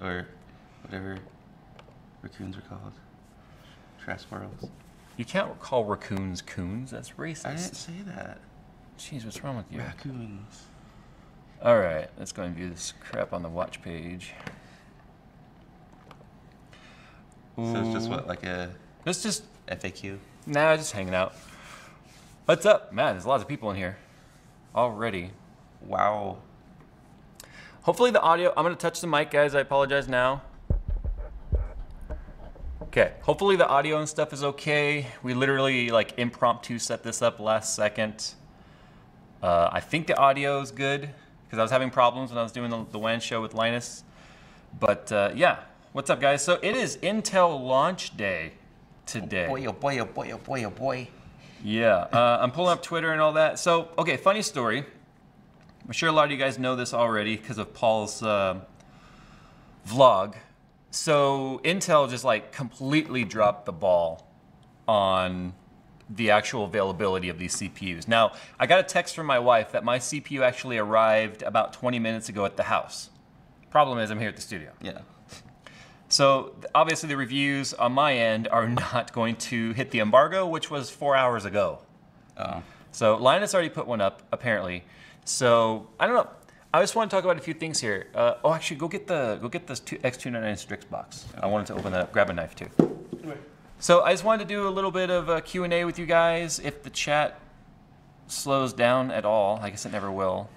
or whatever raccoons are called. Trash squirrels. You can't call raccoons coons. That's racist. I didn't say that. Jeez, what's wrong with you? Raccoons. All right, let's go and view this crap on the watch page. Ooh. So it's just what, like a FAQ? Nah, just hanging out. What's up? Man, there's lots of people in here already. Wow. Hopefully the audio, I'm gonna touch the mic, guys. I apologize now. Okay, hopefully the audio and stuff is okay. We literally like impromptu set this up last second. I think the audio is good because I was having problems when I was doing the WAN show with Linus. But yeah, what's up, guys? So it is Intel launch day today. Oh boy, oh boy, oh boy, oh boy, oh boy. Yeah, I'm pulling up Twitter and all that. So, okay, funny story. I'm sure a lot of you guys know this already because of Paul's vlog. So Intel just like completely dropped the ball on the actual availability of these CPUs. Now, I got a text from my wife that my CPU actually arrived about 20 minutes ago at the house. Problem is, I'm here at the studio. Yeah. So obviously the reviews on my end are not going to hit the embargo, which was 4 hours ago. Uh-oh. So Linus already put one up, apparently. So I don't know. I just want to talk about a few things here. Oh, actually, go get this X299 Strix box. I wanted to open that up. Grab a knife too. Wait. So I just wanted to do a little bit of a Q&A with you guys if the chat slows down at all. I guess it never will.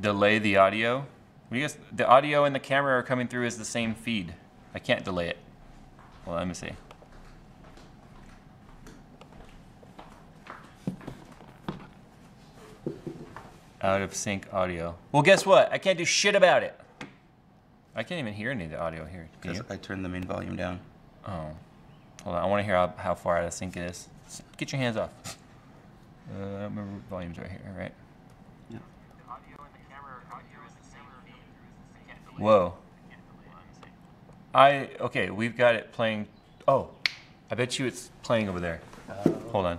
Delay the audio. You guys, the audio and the camera are coming through as the same feed. I can't delay it. Well, let me see. Out of sync audio. Well, guess what? I can't do shit about it. I can't even hear any of the audio here. Because I turned the main volume down. Oh. Hold on, I want to hear how far out of sync it is. Get your hands off. My volume's right here, right? Yeah. Whoa. Okay, we've got it playing. Oh, I bet you it's playing over there. Hold on.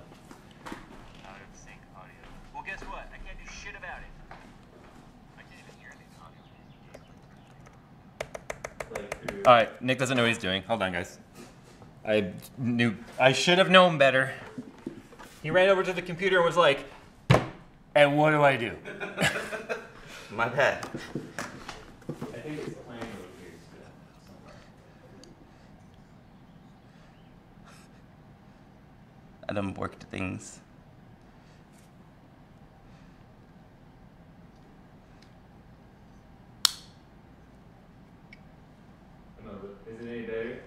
All right, Nick doesn't know what he's doing. Hold on, guys. I should have known better. He ran over to the computer and was like, and what do I do? My bad. I think it's playing over here. I done worked things. Is it any better?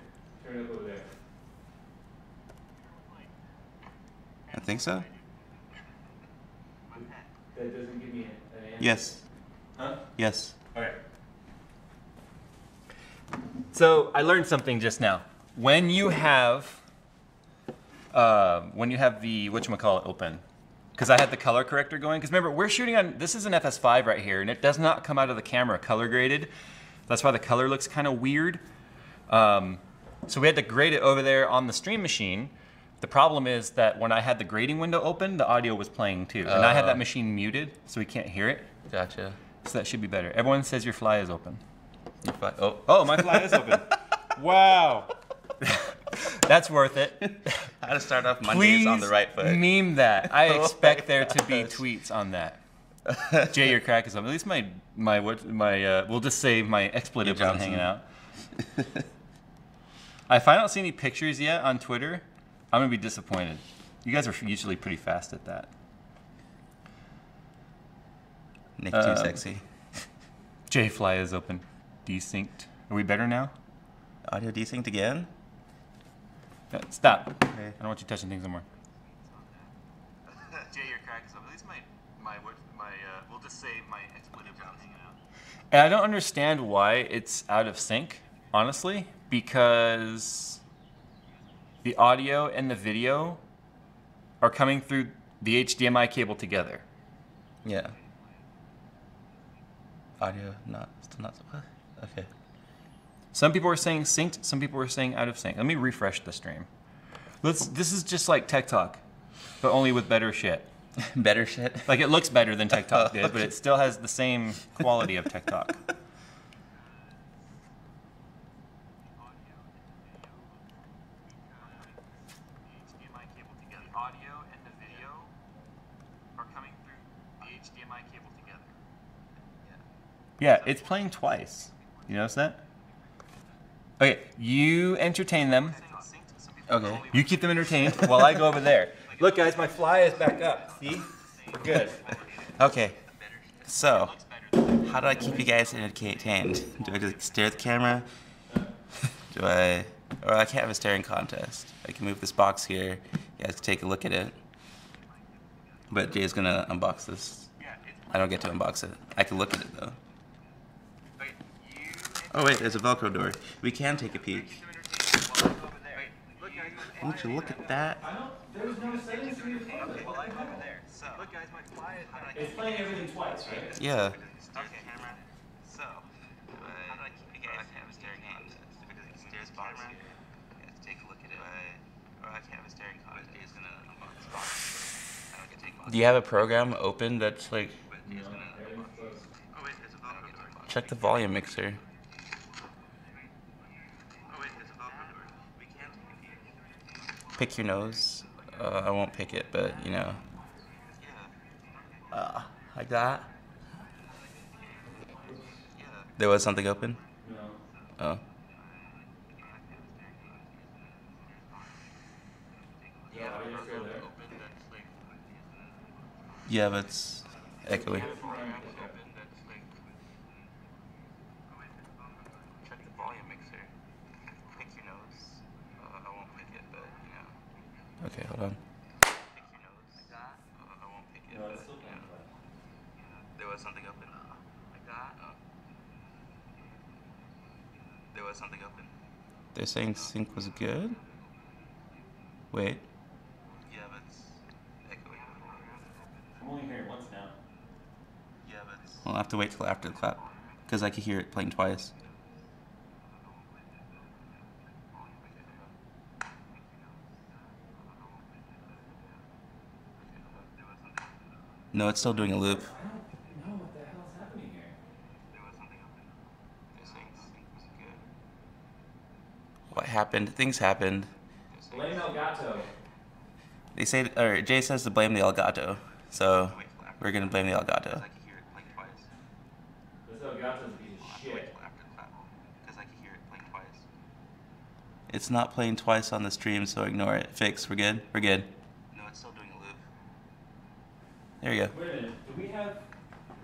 Turn it up over there. I think so. That doesn't give me an answer. Yes. Huh? Yes. All right. So I learned something just now. When you have the whatchamacallit open, because I had the color corrector going. Because remember, we're shooting on this is an FS5 right here, and it does not come out of the camera color graded. That's why the color looks kind of weird. So we had to grade it over there on the stream machine. The problem is that when I had the grading window open, the audio was playing too. And I had that machine muted, so we can't hear it. Gotcha. So that should be better. Everyone says your fly is open. Your fly, oh, my fly is open. Wow. That's worth it. I had to start off Mondays on the right foot. Meme that. I expect there to be tweets on that. Jay, your crack is open. At least we'll just say my expletive was hanging out. If I don't see any pictures yet on Twitter, I'm gonna be disappointed. You guys are usually pretty fast at that. Nick too sexy. J Fly is open. Desynced. Are we better now? Audio desynced again? No, stop. Okay. I don't want you touching things anymore. Jay, your crack is open. At least we'll just say my expletive was hanging out. And I don't understand why it's out of sync. Honestly, because the audio and the video are coming through the HDMI cable together. Yeah. Audio, still not, okay. Some people are saying synced, some people are saying out of sync. Let me refresh the stream. This is just like Tech Talk, but only with better shit. Better shit? Like, it looks better than Tech Talk did, but it still has the same quality of Tech Talk. Yeah, it's playing twice. You notice that? Okay, you entertain them. Okay. You keep them entertained while I go over there. Look, guys, my fly is back up. See? Good. Okay. So, how do I keep you guys entertained? Do I just stare at the camera? Do I... Or I can't have a staring contest. I can move this box here. You guys can take a look at it. But Jay's going to unbox this. I don't get to unbox it. I can look at it, though. Oh wait, there's a Velcro door. We can take a peek. Won't you look at that? It's playing everything twice, right? Yeah. Do you have a program open that's like? Check the volume mixer. Pick your nose. I won't pick it, but you know. Like that. There was something open? No. Oh. Yeah, but it's echoey. Okay, hold on. There was something open. There was something open. They're saying sync was good? Wait. Yeah, but it's echoing. I'm only hearing once now. Yeah, but it's... I'll have to wait till after the clap, because I could hear it playing twice. No, it's still doing a loop. I don't know what the hell's happening here. There was something up there. They're saying sync was good. What happened? Things happened. Blame Elgato. They say, or Jay says to blame the Elgato. So we're gonna blame the Elgato. I can hear it playing twice. This Elgato's being shit. Because I can hear it playing twice. It's not playing twice on the stream, so ignore it. Fix. We're good. We're good. There you go. Wait a minute, do we have...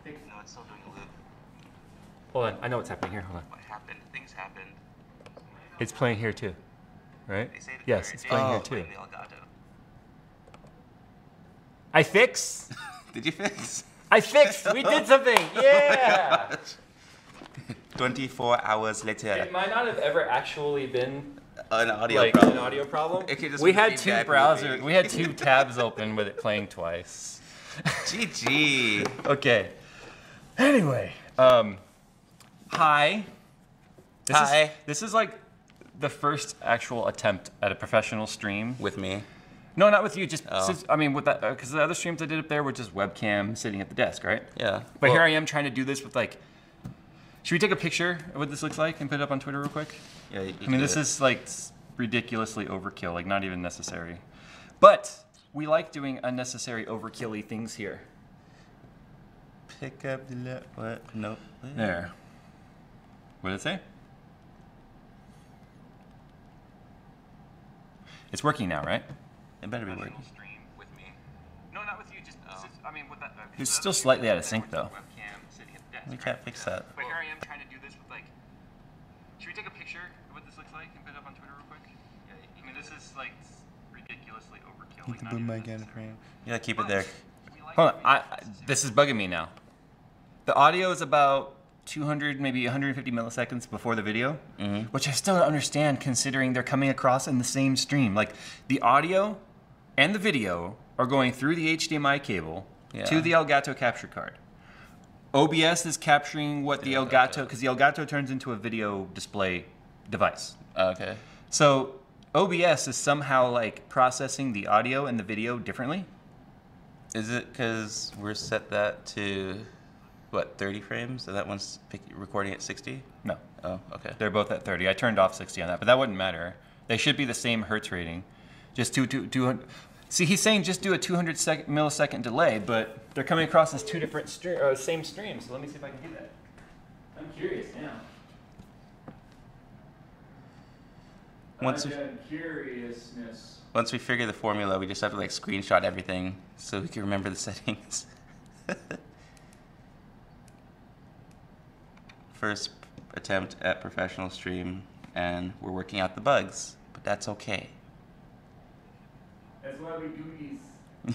No, it's still doing a loop. Hold on, I know what's happening here, hold on. What happened? Things happened. It's playing here too, right? Yes, it's playing here too. I fixed! Did you fix? I fixed! We did something! Yeah! Oh my gosh. 24 hours later. It might not have ever actually been... An audio problem? We had two tabs open with it playing twice. GG. Okay. Anyway, hi. This is like the first actual attempt at a professional stream with me. No, not with you. Just I mean, with that, because the other streams I did up there were just webcam sitting at the desk, right? Yeah. But well, here I am trying to do this with like. Should we take a picture of what this looks like and put it up on Twitter real quick? Yeah. You I mean, this is like ridiculously overkill. Like not even necessary. But. We like doing unnecessary overkill-y things here. Pick up the what? Nope. There. What did it say? It's working now, right? It better be working. Stream with me. No, not with you. Just I mean, with that. It's still slightly out of sync, though. We can't fix that. But here I am trying to do this with like. Should we take a picture of what this looks like and put it up on Twitter real quick? Yeah. I mean, this is like. Ridiculously overkill. You can boom my again, frame. Yeah, keep it there. Hold on, this is bugging me now. The audio is about 200, maybe 150 milliseconds before the video, which I still don't understand considering they're coming across in the same stream. Like, the audio and the video are going through the HDMI cable to the Elgato capture card. OBS is capturing what the Elgato, because the Elgato turns into a video display device. Okay. So. OBS is somehow like processing the audio and the video differently. Is it because we're set that to, what, 30 frames? And that one's recording at 60? No. Oh, okay. They're both at 30. I turned off 60 on that, but that wouldn't matter. They should be the same hertz rating. Just 200. See, he's saying just do a 200 millisecond delay, but they're coming across as two different same streams. So let me see if I can do that. I'm curious now. Once we figure the formula, we just have to like screenshot everything so we can remember the settings. First attempt at professional stream, and we're working out the bugs, but that's okay. That's why we do these.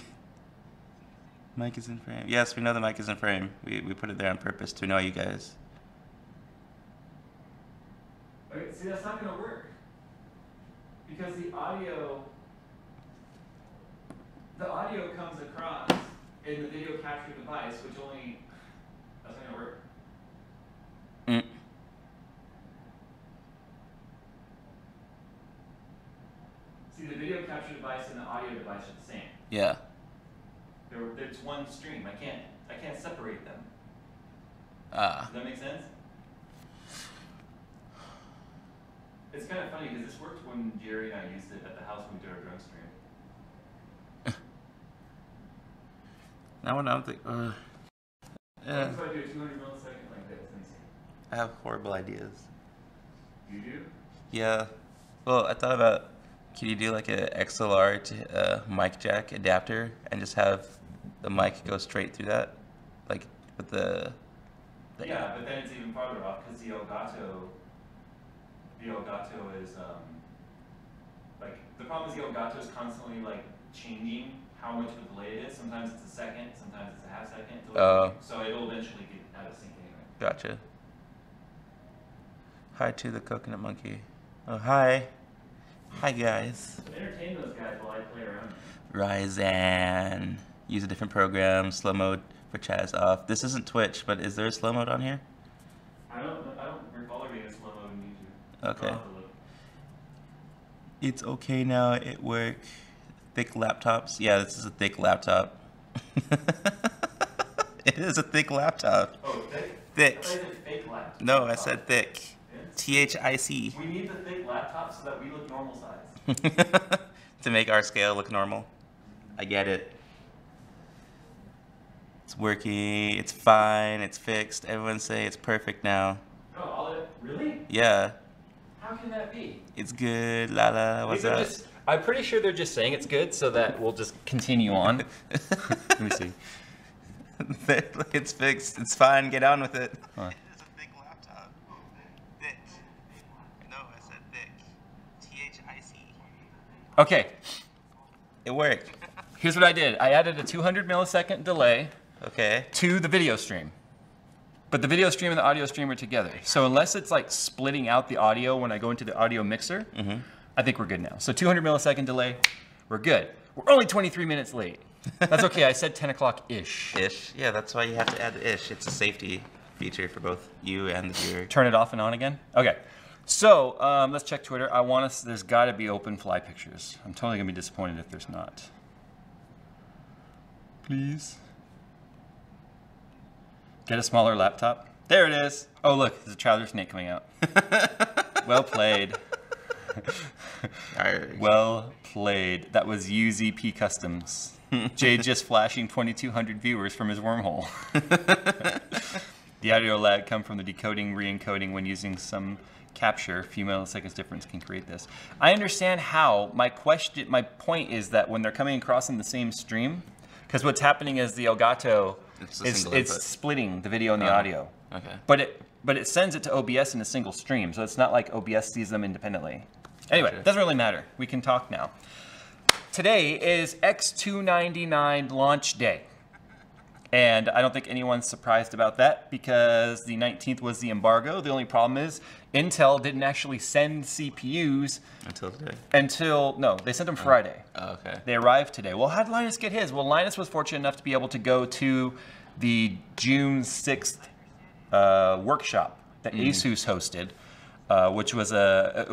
Mic is in frame. Yes, we know the mic is in frame. We put it there on purpose to annoy you guys. Okay, see, that's not gonna work. Because the audio comes across in the video capture device, which only doesn't gonna work. Mm. See, the video capture device and the audio device are the same. Yeah. There's one stream. I can't separate them. Does that make sense? It's kind of funny because this worked when Jerry and I used it at the house when we did our drum stream. That one I don't think. Yeah. What if I do a 200 millisecond like this? Let me see. I have horrible ideas. You do? Yeah. Well, I thought about, can you do like a XLR to mic jack adapter and just have the mic go straight through that, like with the yeah, but then it's even farther off because the Elgato. The Elgato is, like, the problem is the Elgato is constantly, like, changing how much of a delay it is. Sometimes it's a second, sometimes it's a half second delay. So it'll eventually get out of sync anyway. Gotcha. Hi to the coconut monkey. Oh, hi. Hi, guys. So entertain those guys while I play around. Ryzen. Use a different program. Slow mode for chat is off. This isn't Twitch, but is there a slow mode on here? I don't recall there being a slow mode in YouTube. Okay. It's okay now, it works. Thick laptops. Yeah, this is a thick laptop. It is a thick laptop. Oh, thick? Thick. I said fake laptop. No, I said thick. T-H-I-C. We need the thick laptop so that we look normal size. To make our scale look normal. I get it. It's working. It's fine. It's fixed. Everyone say it's perfect now. Oh, really? Yeah. How can that be? It's good, Lala. What's up? I'm pretty sure they're just saying it's good, so that we'll just continue on. Let me see. Look, it's fixed. It's fine. Get on with it. Huh. It is a thick laptop. Oh, thick. No, I said thick. T-H-I-C. Okay. It worked. Here's what I did. I added a 200 millisecond delay. Okay. To the video stream. But the video stream and the audio stream are together. So unless it's like splitting out the audio when I go into the audio mixer, mm-hmm. I think we're good now. So 200 millisecond delay, we're good. We're only 23 minutes late. That's okay, I said 10 o'clock-ish. Ish, yeah, that's why you have to add the ish. It's a safety feature for both you and the viewer. Turn it off and on again? Okay, so let's check Twitter. There's gotta be open fly pictures. I'm totally gonna be disappointed if there's not. Please. Get a smaller laptop. There it is. Oh, look, there's a trouser snake coming out. Well played. Well played. That was UZP Customs. Jay just flashing 2,200 viewers from his wormhole. The audio lag come from the decoding, re-encoding when using some capture. A few milliseconds difference can create this. I understand how. My point is that when they're coming across in the same stream, because what's happening is the Elgato, it's splitting the video and the audio. Okay. But it sends it to OBS in a single stream, so it's not like OBS sees them independently. Anyway, it doesn't really matter. We can talk now. Today is X299 launch day. And I don't think anyone's surprised about that because the 19th was the embargo. The only problem is Intel didn't actually send CPUs until today. No, they sent them Friday. Oh, okay. They arrived today. Well, how did Linus get his? Well, Linus was fortunate enough to be able to go to the June 6th workshop that Asus hosted, which was a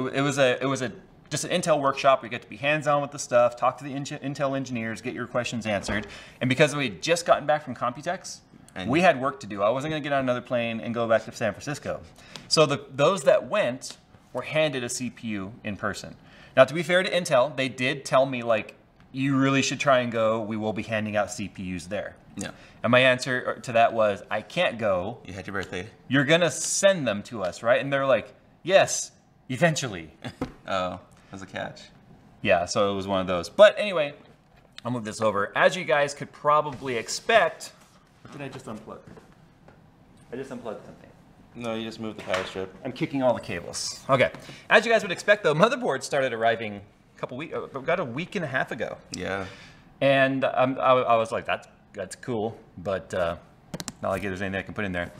just an Intel workshop where you get to be hands-on with the stuff, talk to the Intel engineers, get your questions answered. And because we had just gotten back from Computex, and we had work to do. I wasn't going to get on another plane and go back to San Francisco. So those that went were handed a CPU in person. Now, to be fair to Intel, they did tell me, like, you really should try and go. We will be handing out CPUs there. Yeah. And my answer to that was, I can't go. You had your birthday. You're going to send them to us, right? And they're like, yes, eventually. Oh, that's a catch. Yeah, so it was one of those. But anyway, I'll move this over. As you guys could probably expect... What did I just unplug? I just unplugged something. No, you just moved the power strip. I'm kicking all the cables. Okay. As you guys would expect, though, motherboards started arriving a couple weeks, about a week and a half ago. Yeah. And I was like, that's cool, but not like there's anything I can put in there.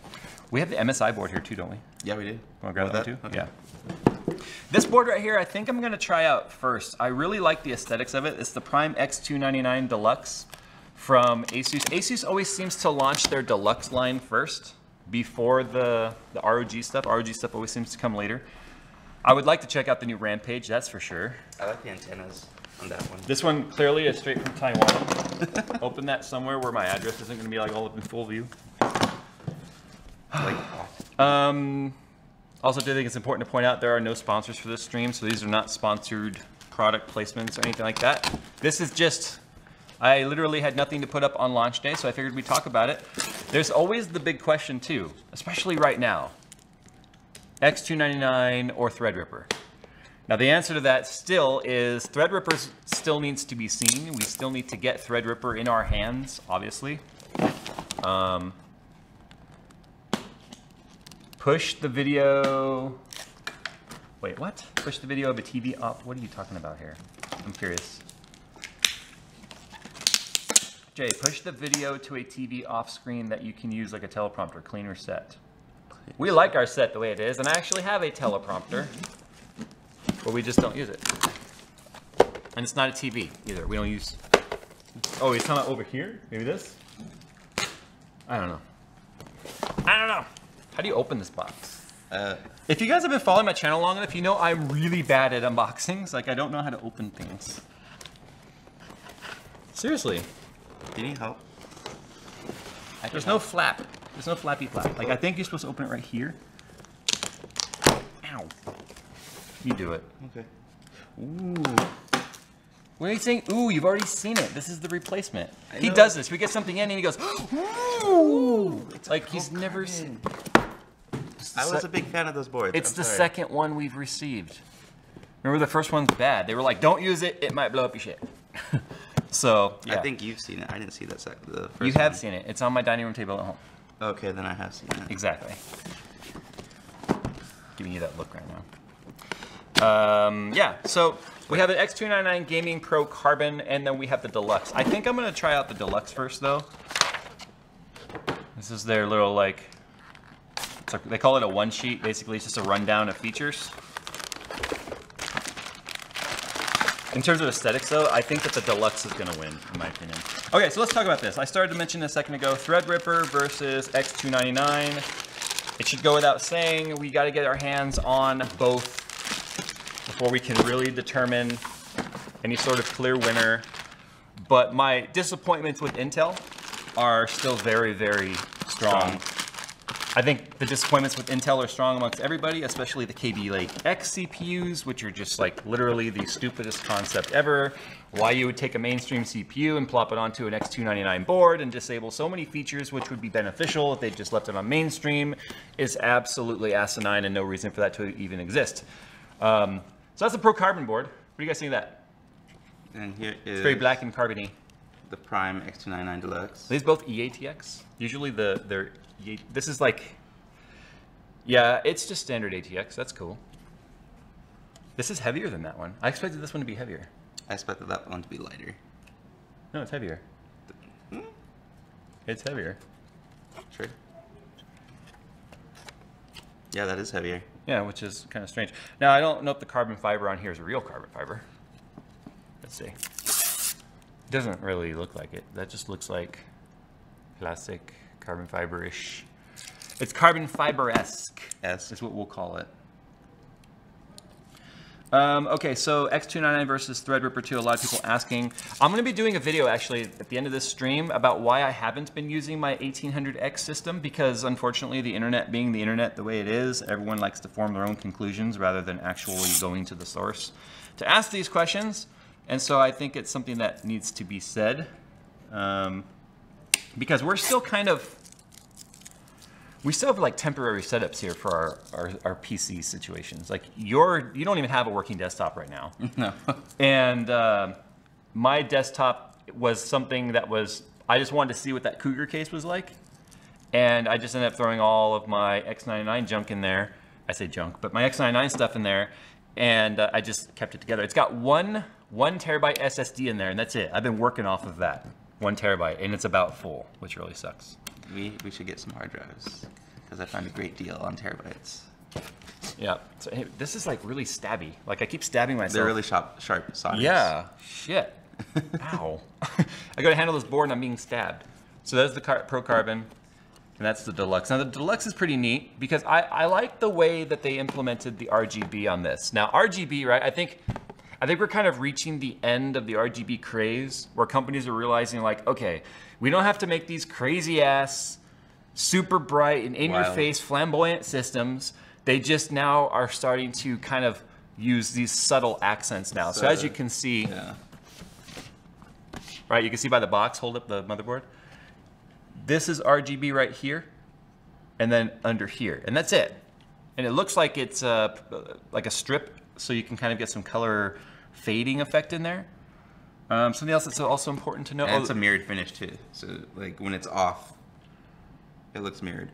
We have the MSI board here too, don't we? Yeah, we do. Want to grab that too? Okay. Yeah. This board right here, I think I'm going to try out first. I really like the aesthetics of it. It's the Prime X299 Deluxe from Asus. Asus always seems to launch their Deluxe line first before the ROG stuff. ROG stuff always seems to come later. I would like to check out the new RAM page, that's for sure. I like the antennas on that one. This one clearly is straight from Taiwan. Open that somewhere where my address isn't going to be like all up in full view. Also, do think it's important to point out there are no sponsors for this stream, so these are not sponsored product placements or anything like that. This is just... I literally had nothing to put up on launch day, so I figured we'd talk about it. There's always the big question too, especially right now. X299 or Threadripper? Now the answer to that still is Threadripper still needs to be seen. We still need to get Threadripper in our hands, obviously. Push the video... Wait, what? Push the video of a TV up? What are you talking about here? I'm curious. Jay, push the video to a TV off screen that you can use like a teleprompter, cleaner set. We like our set the way it is, and I actually have a teleprompter, but we just don't use it. And it's not a TV either. We don't use... Oh, he's talking about over here? Maybe this? I don't know. I don't know. How do you open this box? If you guys have been following my channel long enough, you know I'm really bad at unboxings. Like, I don't know how to open things. Seriously. Do you need help? There's no flap. There's no flappy flap. Like, I think you're supposed to open it right here. Ow. You do it. Okay. Ooh. What are you saying? Ooh, you've already seen it. This is the replacement. He does this. We get something in and he goes, ooh. Like, he's never seen. I was a big fan of those boards. It's the second one we've received. Remember, the first one's bad. They were like, don't use it. It might blow up your shit. So, yeah. I think you've seen it. I didn't see that the first You have one. Seen it. It's on my dining room table at home. Okay, then I have seen it. Exactly. Giving you that look right now. Yeah, so we have an X299 Gaming Pro Carbon, and then we have the Deluxe. I think I'm going to try out the Deluxe first, though. This is their little, like, it's like, they call it a one sheet. Basically, it's just a rundown of features. In terms of aesthetics, though, I think that the Deluxe is going to win, in my opinion. Okay, so let's talk about this. I started to mention a second ago, Threadripper versus X299. It should go without saying, we got to get our hands on both before we can really determine any sort of clear winner. But my disappointments with Intel are still very, very strong. I think the disappointments with Intel are strong amongst everybody, especially the Kaby Lake X CPUs, which are just like literally the stupidest concept ever. Why you would take a mainstream CPU and plop it onto an X299 board and disable so many features which would be beneficial if they just left it on mainstream is absolutely asinine and no reason for that to even exist. So that's the Pro Carbon board. What do you guys think of that? And here is... It's very black and carbony. The Prime X299 Deluxe. Are these both EATX? Usually they're this is like, yeah, it's just standard ATX. That's cool. This is heavier than that one. I expected this one to be heavier. I expected that one to be lighter. No, it's heavier. It's heavier. Sure. Yeah, that is heavier. Yeah, which is kind of strange. Now, I don't know if the carbon fiber on here is a real carbon fiber. Let's see. Doesn't really look like it. That just looks like plastic, carbon fiber-ish. It's carbon fiber-esque. That's what we'll call it. Okay, so X299 versus Threadripper 2, a lot of people asking. I'm gonna be doing a video actually at the end of this stream about why I haven't been using my 1800X system, because unfortunately the internet being the internet the way it is, everyone likes to form their own conclusions rather than actually going to the source to ask these questions. And so I think it's something that needs to be said, because we're still kind of, we still have like temporary setups here for our PC situations. Like you don't even have a working desktop right now. No. And my desktop was something that was, I just wanted to see what that Cougar case was like. And I just ended up throwing all of my X99 junk in there. I say junk, but my X99 stuff in there. And I just kept it together. It's got one terabyte SSD in there, and that's it. I've been working off of that 1 terabyte, and it's about full, which really sucks. We should get some hard drives, because I found a great deal on terabytes. Yeah. So, hey, this is like really stabby. Like I keep stabbing myself. They're really sharp sockets. Yeah. Shit. Ow. I go to handle this board and I'm being stabbed. So that's the Pro Carbon, and that's the Deluxe. Now the Deluxe is pretty neat because I like the way that they implemented the RGB on this. Now RGB, right? I think we're kind of reaching the end of the RGB craze, where companies are realizing like, okay, we don't have to make these crazy ass, super bright and in-your-face flamboyant systems. They just now are starting to kind of use these subtle accents now. So as you can see, yeah. Right, you can see by the box, hold up the motherboard. This is RGB right here, and then under here, and that's it. And it looks like it's like a strip, so you can kind of get some color fading effect in there. Something else that's also important to know. And it's a mirrored finish too. So like when it's off, it looks mirrored.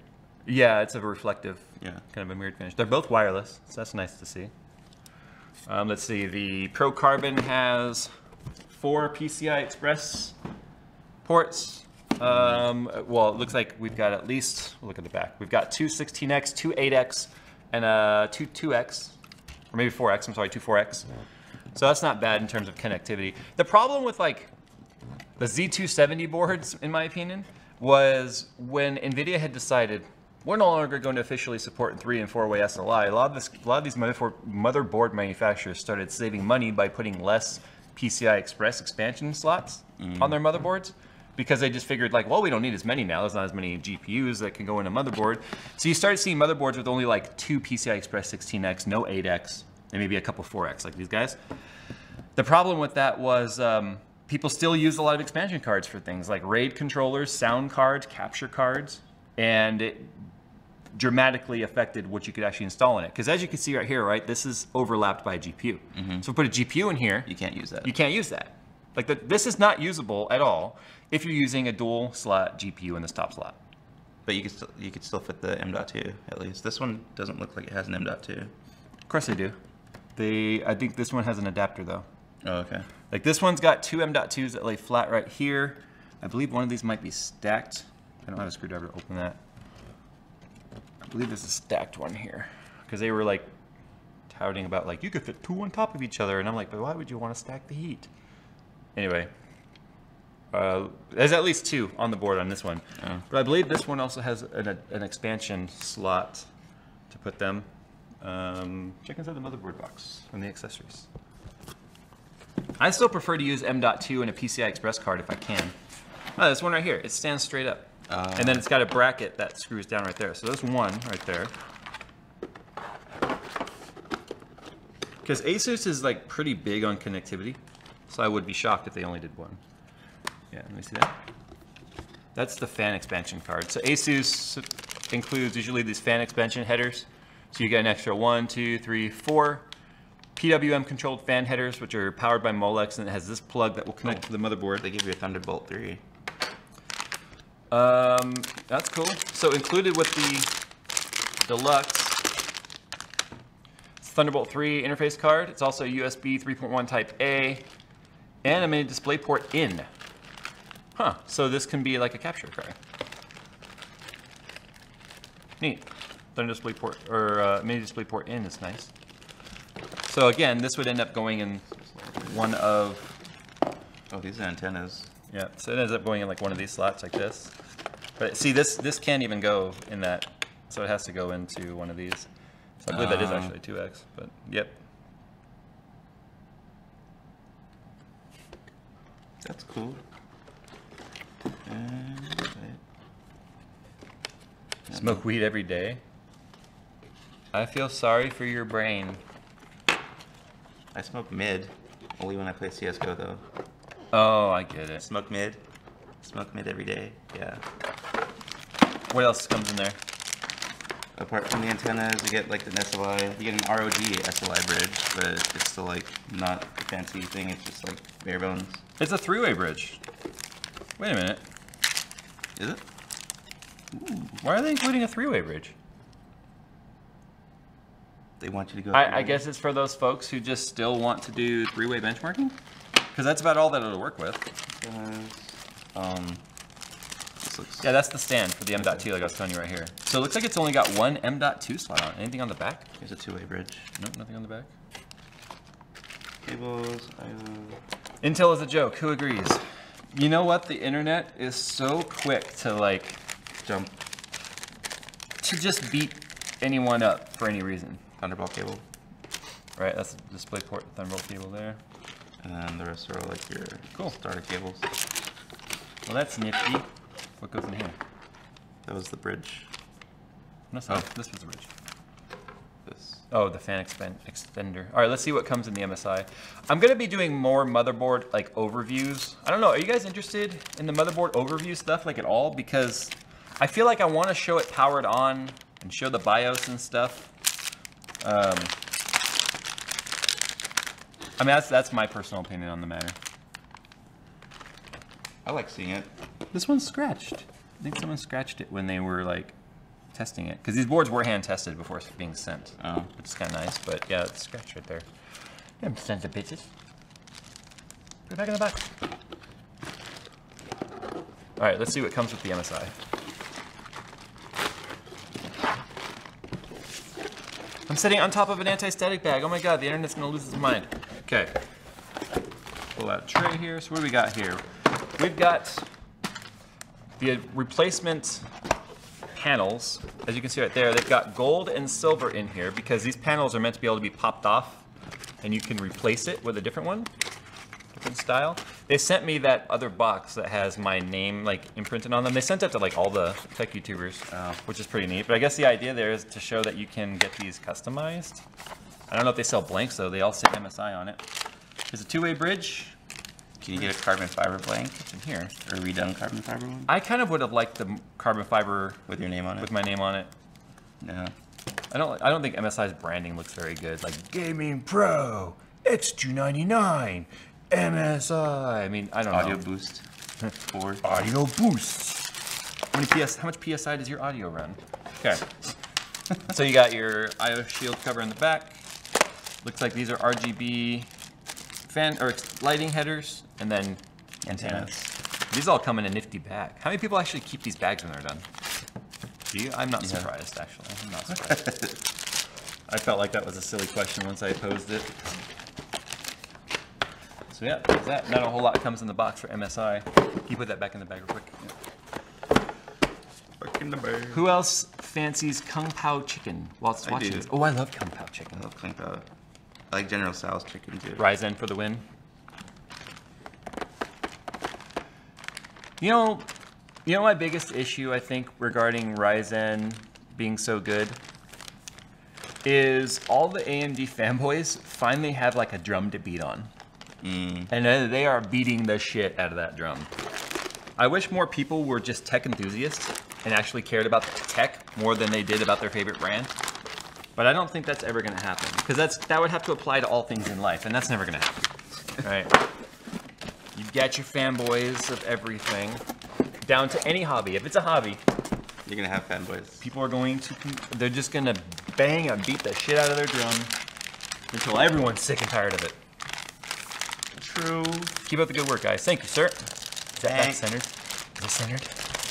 Yeah, it's a reflective kind of a mirrored finish. They're both wireless, so that's nice to see. Let's see, the Pro Carbon has 4 PCI Express ports. Well, it looks like we've got at least, we'll look at the back. We've got 2 16X, 2 8X, and 2 2X. Or maybe 4X, I'm sorry, 2 4X. So that's not bad in terms of connectivity. The problem with like the Z270 boards, in my opinion, was when NVIDIA had decided, we're no longer going to officially support 3- and 4-way SLI, a lot of these motherboard manufacturers started saving money by putting less PCI Express expansion slots on their motherboards, because they just figured like, well, we don't need as many now. There's not as many GPUs that can go in a motherboard. So you started seeing motherboards with only like 2 PCI Express 16X, no 8X, and maybe a couple 4X like these guys. The problem with that was people still use a lot of expansion cards for things like RAID controllers, sound cards, capture cards, and it dramatically affected what you could actually install in it. Because as you can see right here, right, this is overlapped by a GPU. So put a GPU in here. You can't use that. You can't use that. Like this is not usable at all if you're using a dual slot GPU in this top slot. But you could still fit the M.2 at least. This one doesn't look like it has an M.2. Of course they do. I think this one has an adapter though. Oh, okay. Like this one's got 2 M.2s that lay flat right here. I believe one of these might be stacked. I don't have a screwdriver to open that. I believe there's a stacked one here. Because they were like touting about like, you could fit 2 on top of each other. And I'm like, but why would you want to stack the heat? Anyway, there's at least 2 on the board on this one. Oh. But I believe this one also has an expansion slot to put them. Check inside the motherboard box and the accessories. I still prefer to use M.2 and a PCI Express card if I can. Oh, this one right here, it stands straight up. And then it's got a bracket that screws down right there. So there's one right there. Because Asus is like pretty big on connectivity. So I would be shocked if they only did one. Yeah, let me see that. That's the fan expansion card. So Asus includes usually these fan expansion headers. So you get an extra 1, 2, 3, 4 PWM controlled fan headers, which are powered by Molex, and it has this plug that will connect to the motherboard. They give you a Thunderbolt 3. That's cool. So included with the Deluxe, it's Thunderbolt 3 interface card. It's also USB 3.1 Type A. And I made a DisplayPort in. Huh, so this can be like a capture card. Neat. Mini DisplayPort in is nice. So again, this would end up going in one of... Oh, these are antennas. Yeah, so it ends up going in like one of these slots like this. But see, this can't even go in that. So it has to go into one of these. So I believe that is actually 2X, but yep. That's cool. Smoke weed every day. I feel sorry for your brain. I smoke mid, only when I play CSGO though. Oh, I get it. Smoke mid every day, yeah. What else comes in there? Apart from the antennas, you get like the SLI, you get an ROG SLI bridge, but it's still like not a fancy thing, it's just like bare bones. It's a three-way bridge. Wait a minute. Is it? Ooh. Why are they including a three-way bridge? They want you to go. I guess it's for those folks who just still want to do three-way benchmarking, because that's about all that it'll work with. This looks, yeah, that's the stand for the M.2 like I was telling you right here. So it looks like it's only got one M.2 slot on. Anything on the back? There's a two-way bridge. Nope, nothing on the back. Cables. Intel is a joke. Who agrees? You know what? The internet is so quick to like jump to just beat anyone up for any reason. Thunderbolt cable. Right, that's the DisplayPort Thunderbolt cable there. And then the rest are like your cool starter cables. Well, that's nifty. What goes in here? That was the bridge. No, sorry. Oh, this was the bridge. This. Oh, the fan extender. All right, let's see what comes in the MSI. I'm going to be doing more motherboard like overviews. I don't know. Are you guys interested in the motherboard overview stuff like at all? Because I feel like I want to show it powered on and show the BIOS and stuff. I mean, that's my personal opinion on the matter. I like seeing it. This one's scratched. I think someone scratched it when they were like testing it, because these boards were hand tested before being sent. Oh, which is kind of nice. But yeah, it's scratched right there. Them sons of bitches. Put it back in the box. All right, let's see what comes with the MSI. I'm sitting on top of an anti-static bag. Oh my God, the internet's gonna lose its mind. Okay, pull out tray here. So what do we got here? We've got the replacement panels. As you can see right there, they've got gold and silver in here because these panels are meant to be able to be popped off and you can replace it with a different one, different style. They sent me that other box that has my name like imprinted on them. They sent it to like all the tech YouTubers, which is pretty neat. But I guess the idea there is to show that you can get these customized. I don't know if they sell blanks though. They all say MSI on it. There's a two-way bridge. Can you get a carbon fiber blank? It's in here. Or a redone carbon fiber one? I kind of would have liked the carbon fiber with your name on it. With my name on it. No. I don't think MSI's branding looks very good. Like Gaming Pro, X299, MSI. I mean, I don't know. Audio boost. Four. Audio boost. How much PSI does your audio run? Okay. So you got your IO shield cover in the back. Looks like these are RGB fan or lighting headers, and then antennas. These all come in a nifty bag. How many people actually keep these bags when they're done? Do you? I'm not surprised, actually. I'm not surprised. I felt like that was a silly question once I posed it. So yeah, there's that. Not a whole lot comes in the box for MSI. Can you put that back in the bag real quick? Yeah. Back in the bag. Who else fancies Kung Pao chicken whilst watching this? Oh, I love Kung Pao chicken. I love Kung Pao. I like General Sal's chicken too. Ryzen for the win. You know my biggest issue I think regarding Ryzen being so good is all the AMD fanboys finally have like a drum to beat on. And they are beating the shit out of that drum. I wish more people were just tech enthusiasts and actually cared about the tech more than they did about their favorite brand. But I don't think that's ever gonna happen, because that would have to apply to all things in life, and that's never gonna happen, right? You've got your fanboys of everything, down to any hobby. If it's a hobby, you're gonna have fanboys. People are going to, they're just gonna bang and beat the shit out of their drum until everyone's sick and tired of it. True. Keep up the good work, guys. Thank you, sir. Is that back centered? Is it centered?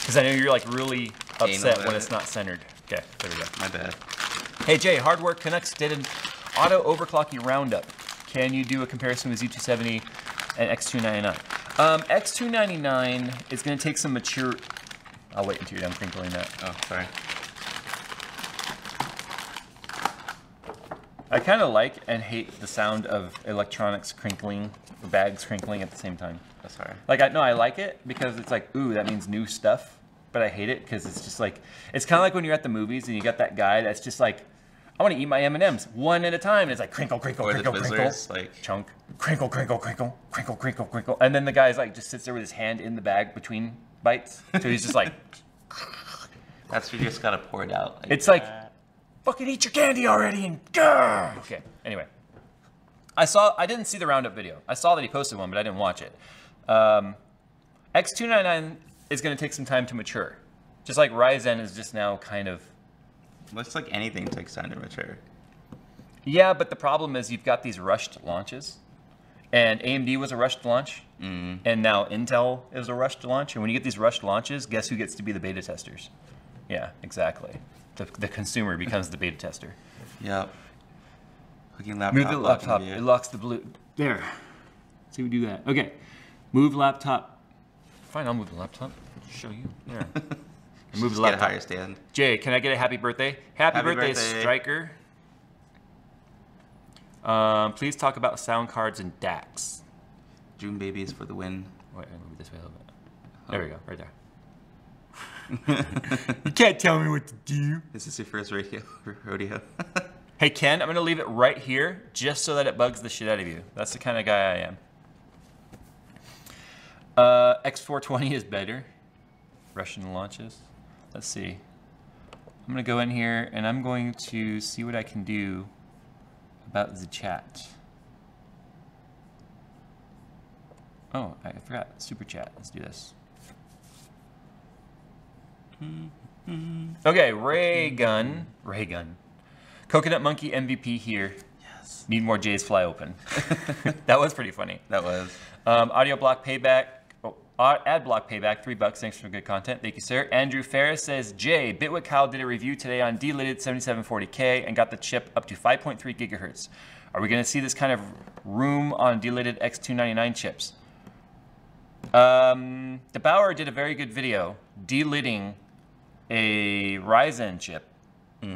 Because I know you're like really upset when it's not centered. Okay, there we go. My bad. Hey Jay, Hardware Connects did an auto overclocking roundup. Can you do a comparison with Z270 and X299? X299 is going to take some mature... I'll wait until you're done crinkling that. Oh, sorry. I kind of like and hate the sound of electronics crinkling, bags crinkling at the same time. sorry. Like, I like it because it's like, ooh, that means new stuff. But I hate it because it's just like, it's kind of like when you're at the movies and you got that guy that's just like, I want to eat my M&Ms one at a time. And it's like crinkle, crinkle, crinkle, crinkle, like chunk, crinkle, crinkle, crinkle, crinkle, crinkle, crinkle. And then the guy's like, just sits there with his hand in the bag between bites. So he's just like, that's what you just gotta pour it out. Like, it's like, fucking eat your candy already and go. Okay. Anyway, I didn't see the roundup video. I saw that he posted one, but I didn't watch it. X299 is gonna take some time to mature, just like Ryzen is just now kind of. Looks like anything takes time to mature. Yeah, but the problem is you've got these rushed launches. And AMD was a rushed launch. Mm. And now Intel is a rushed launch. And when you get these rushed launches, guess who gets to be the beta testers? Yeah, exactly. The consumer becomes the beta tester. Yep. Hooking laptop. Move the laptop. It locks the blue. There. Let's see if we do that. Okay. Move laptop. Fine, I'll move the laptop. I'll show you. Yeah. Move the laptop. Get a higher stand. Jay, can I get a happy birthday? Happy birthday, Striker. Please talk about sound cards and DACs. June babies for the win. Wait, I move this way a little bit. Oh. There we go, right there. You can't tell me what to do. This is your first rodeo. Hey Ken, I'm gonna leave it right here just so that it bugs the shit out of you. That's the kind of guy I am. X420 is better. Russian launches. Let's see. I'm gonna go in here and I'm going to see what I can do about the chat. Oh, I forgot super chat. Let's do this. Okay, Ray Gun. Coconut Monkey MVP here. Yes. Need more J's fly open. That was pretty funny. That was. Audio block payback. Ad block payback, $3. Thanks for good content. Thank you, sir. Andrew Ferris says, Jay, Bitwit Kyle did a review today on deleted 7740K and got the chip up to 5.3 gigahertz. Are we going to see this kind of room on deleted X299 chips? The Bauer did a very good video deleting a Ryzen chip,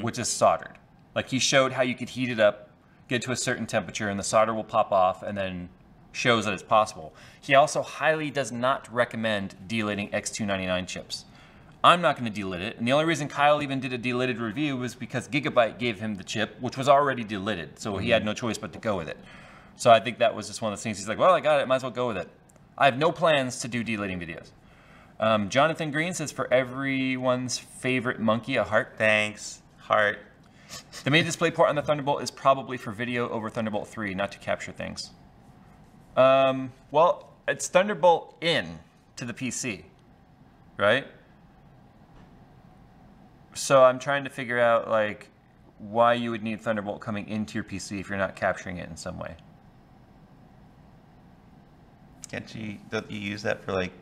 which is soldered. Like he showed how you could heat it up, get to a certain temperature, and the solder will pop off, and then shows that it's possible. He also highly does not recommend deleting X299 chips. I'm not going to delete it, and the only reason Kyle even did a deleted review was because Gigabyte gave him the chip, which was already deleted, so he had no choice but to go with it. So I think that was just one of the things. He's like, well, I got it, might as well go with it. I have no plans to do deleting videos. Jonathan Green says, for everyone's favorite monkey, a heart. Thanks, heart. The main display port on the Thunderbolt is probably for video over Thunderbolt 3, not to capture things. Well, it's Thunderbolt in to the PC, right? So I'm trying to figure out, like, why you would need Thunderbolt coming into your PC if you're not capturing it in some way. Can't you, don't you use that for, like,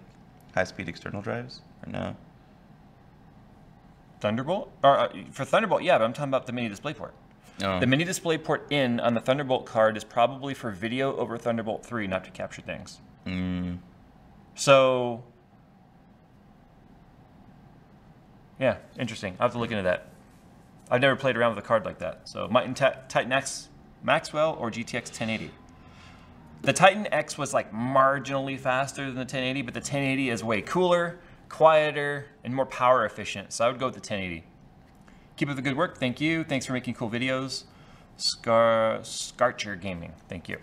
high-speed external drives, or no? Thunderbolt? Or, for Thunderbolt, yeah, but I'm talking about the mini display port. Oh. The mini DisplayPort in on the Thunderbolt card is probably for video over Thunderbolt 3, not to capture things. Mm. So, yeah, interesting. I'll have to look into that. I've never played around with a card like that. So, might Titan X Maxwell or GTX 1080. The Titan X was like marginally faster than the 1080, but the 1080 is way cooler, quieter, and more power efficient. So, I would go with the 1080. Keep up the good work. Thank you. Thanks for making cool videos. Scarcher Gaming. Thank you.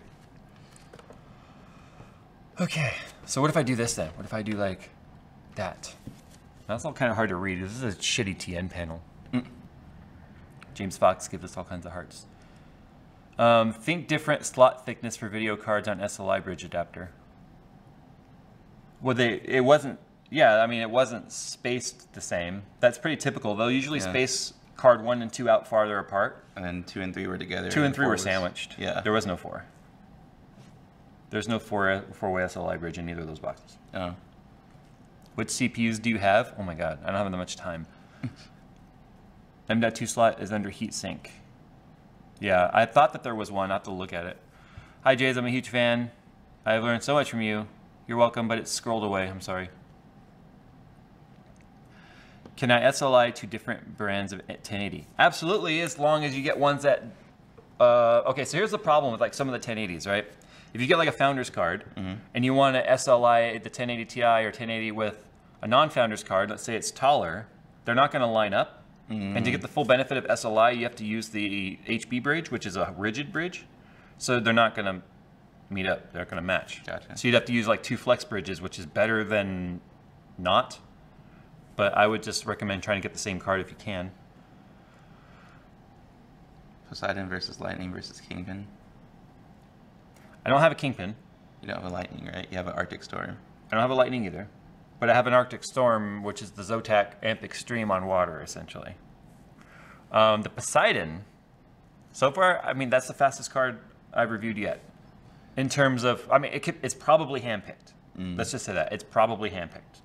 Okay. So what if I do this then? What if I do like that? That's all kind of hard to read. This is a shitty TN panel. Mm. James Fox gives us all kinds of hearts. Think different slot thickness for video cards on SLI bridge adapter. Well, it wasn't. Yeah, I mean, it wasn't spaced the same. That's pretty typical. They'll usually space card 1 and 2 out farther apart. And then 2 and 3 were together. 2 and 3 were sandwiched. Yeah. There was no 4. There's no four-way SLI bridge in either of those boxes. Oh. Which CPUs do you have? Oh my God, I don't have that much time. M.2 slot is under heatsink. Yeah, I thought that there was one. I have to look at it. Hi, Jays, I'm a huge fan. I've learned so much from you. You're welcome, but it's scrolled away. I'm sorry. Can I SLI to different brands of 1080? Absolutely, as long as you get ones that, okay, so here's the problem with like some of the 1080s, right? If you get like a founder's card and you want an SLI, the 1080 Ti or 1080 with a non-founder's card, let's say it's taller, they're not going to line up. And to get the full benefit of SLI, you have to use the HB bridge, which is a rigid bridge. So they're not going to meet up. They're not going to match. Gotcha. So you'd have to use like two flex bridges, which is better than not. But I would just recommend trying to get the same card if you can. Poseidon versus Lightning versus Kingpin. I don't have a Kingpin. You don't have a Lightning, right? You have an Arctic Storm. I don't have a Lightning either. But I have an Arctic Storm, which is the Zotac Amp Extreme on water, essentially. The Poseidon, so far, I mean, that's the fastest card I've reviewed yet. In terms of, I mean, it's probably handpicked. Let's just say that. It's probably handpicked.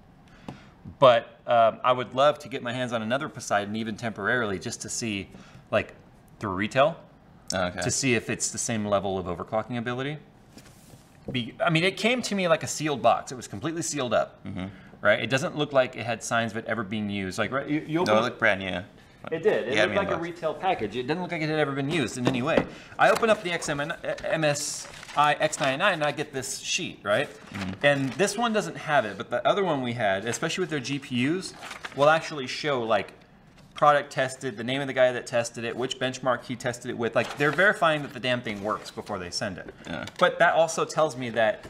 But I would love to get my hands on another Poseidon, even temporarily, just to see, like, through retail, to see if it's the same level of overclocking ability. I mean, it came to me like a sealed box. It was completely sealed up, right? It doesn't look like it had signs of it ever being used. Like, right? No, it looked brand new. It did. It looked like a retail package. It didn't look like it had ever been used in any way. I open up the MSI X99 and I get this sheet, right? And this one doesn't have it, but the other one we had, especially with their GPUs, will actually show like product tested, the name of the guy that tested it, which benchmark he tested it with. Like, they're verifying that the damn thing works before they send it. But that also tells me that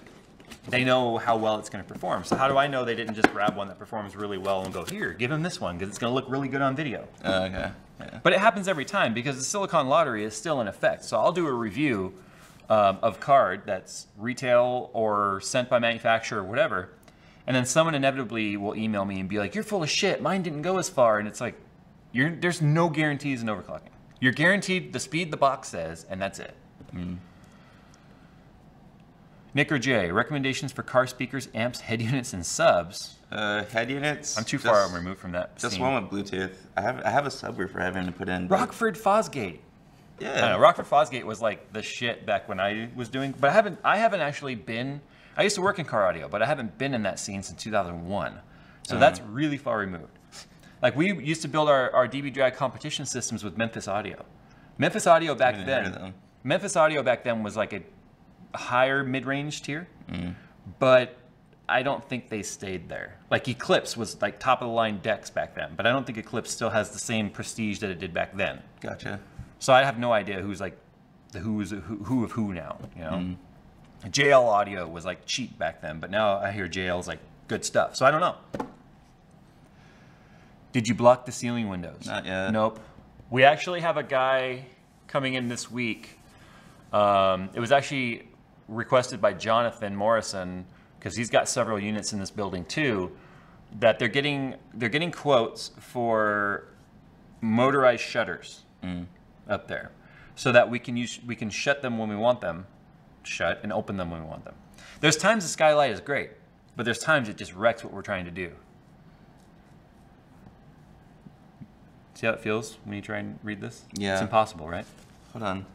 they know how well it's going to perform. So how do I know they didn't just grab one that performs really well and go, here, give him this one, because it's going to look really good on video. But it happens every time, because the Silicon Lottery is still in effect. So I'll do a review of card that's retail or sent by manufacturer or whatever, and then someone inevitably will email me and be like, you're full of shit, mine didn't go as far. And it's like, there's no guarantees in overclocking. You're guaranteed the speed the box says, and that's it. Nick or Jay, recommendations for car speakers, amps, head units, and subs? Head units. I'm too far removed from that. Just scene. One with Bluetooth. I have a subwoofer I haven't put in. Rockford Fosgate. Yeah. I know, Rockford Fosgate was like the shit back when I was doing, but I haven't actually been. I used to work in car audio, but I haven't been in that scene since 2001. So that's really far removed. Like, we used to build our DB-Drag competition systems with Memphis Audio. Memphis Audio back then, was like a higher mid-range tier, but I don't think they stayed there. Like, Eclipse was like top-of-the-line decks back then, but I don't think Eclipse still has the same prestige that it did back then. Gotcha. So I have no idea who's like the who of who now, you know? JL Audio was like cheap back then, but now I hear JL's like good stuff, so I don't know. Did you block the ceiling windows? Not yet. Nope. We actually have a guy coming in this week. It was actually requested by Jonathan Morrison, because he's got several units in this building too, that they're getting quotes for motorized shutters up there, so that we can shut them when we want them shut and open them when we want them. There's times the skylight is great, but there's times it just wrecks what we're trying to do. See how it feels when you try and read this? Yeah. It's impossible, right? Hold on.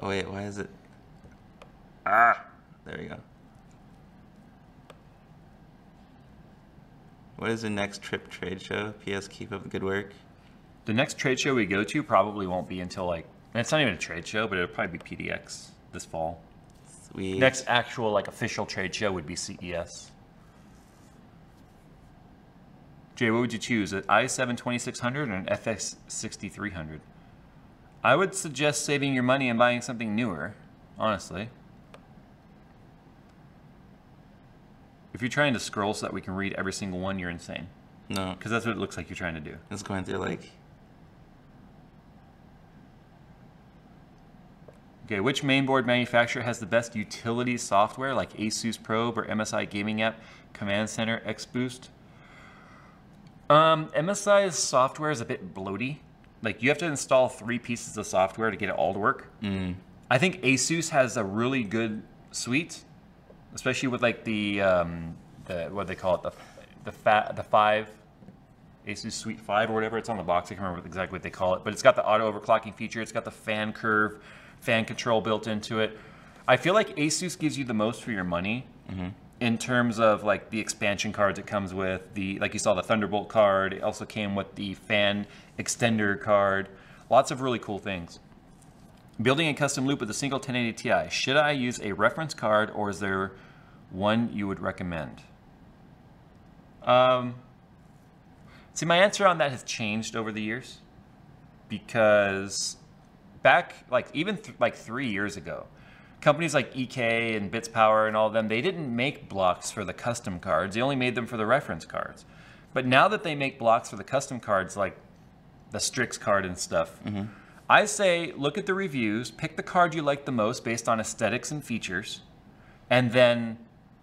Oh, wait, why is it? Ah, there we go. What is the next trade show? P.S. Keep up the good work. The next trade show we go to probably won't be until like, it's not even a trade show, but it'll probably be PDX this fall. Sweet. Next actual like official trade show would be CES. Jay, what would you choose, an i7-2600 or an FX6300? I would suggest saving your money and buying something newer, honestly. If you're trying to scroll so that we can read every single one, you're insane. No. Because that's what it looks like you're trying to do. It's going through like... Okay, which mainboard manufacturer has the best utility software like Asus Probe or MSI Gaming App, Command Center, XBoost? MSI's software is a bit bloaty. Like, you have to install 3 pieces of software to get it all to work. I think Asus has a really good suite, especially with like the what do they call it, the 5, Asus Suite 5 or whatever. It's on the box. I can't remember exactly what they call it, but it's got the auto overclocking feature. It's got the fan curve, fan control built into it. I feel like Asus gives you the most for your money. In terms of like the expansion cards it comes with, the, like you saw the Thunderbolt card, it also came with the fan extender card, lots of really cool things. Building a custom loop with a single 1080 Ti. Should I use a reference card or is there one you would recommend? See, my answer on that has changed over the years, because back, like even like 3 years ago, companies like EK and Bits Power and all of them, they didn't make blocks for the custom cards. They only made them for the reference cards. But now that they make blocks for the custom cards, like the Strix card and stuff, I say look at the reviews, pick the card you like the most based on aesthetics and features, and then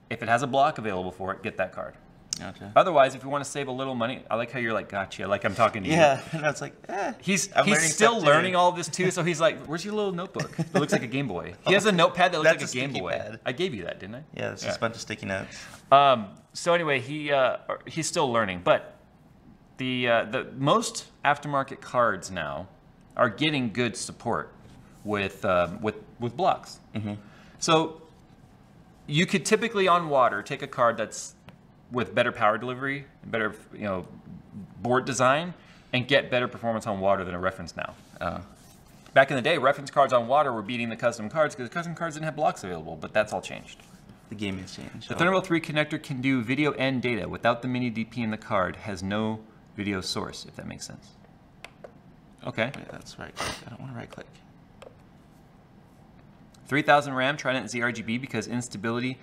if it has a block available for it, get that card. Gotcha. Otherwise, if you want to save a little money, I like how you're like, gotcha, like I'm talking to you. Yeah, and I was like, eh. He's still learning all this too, so he's like, where's your little notebook? It looks like a Game Boy. He has a notepad that looks like a Game Boy. Pad. I gave you that, didn't I? Yeah, it's just a bunch of sticky notes. So anyway, he's still learning, but the most aftermarket cards now are getting good support with blocks. So you could typically on water take a card that's with better power delivery, better board design, and get better performance on water than a reference now. Back in the day, reference cards on water were beating the custom cards because custom cards didn't have blocks available, but that's all changed. The game has changed. The Thunderbolt 3 connector can do video and data without the mini DP in the card, has no video source, if that makes sense. Okay. Wait, that's right click. I don't want to right click. 3000 RAM Trident ZRGB because instability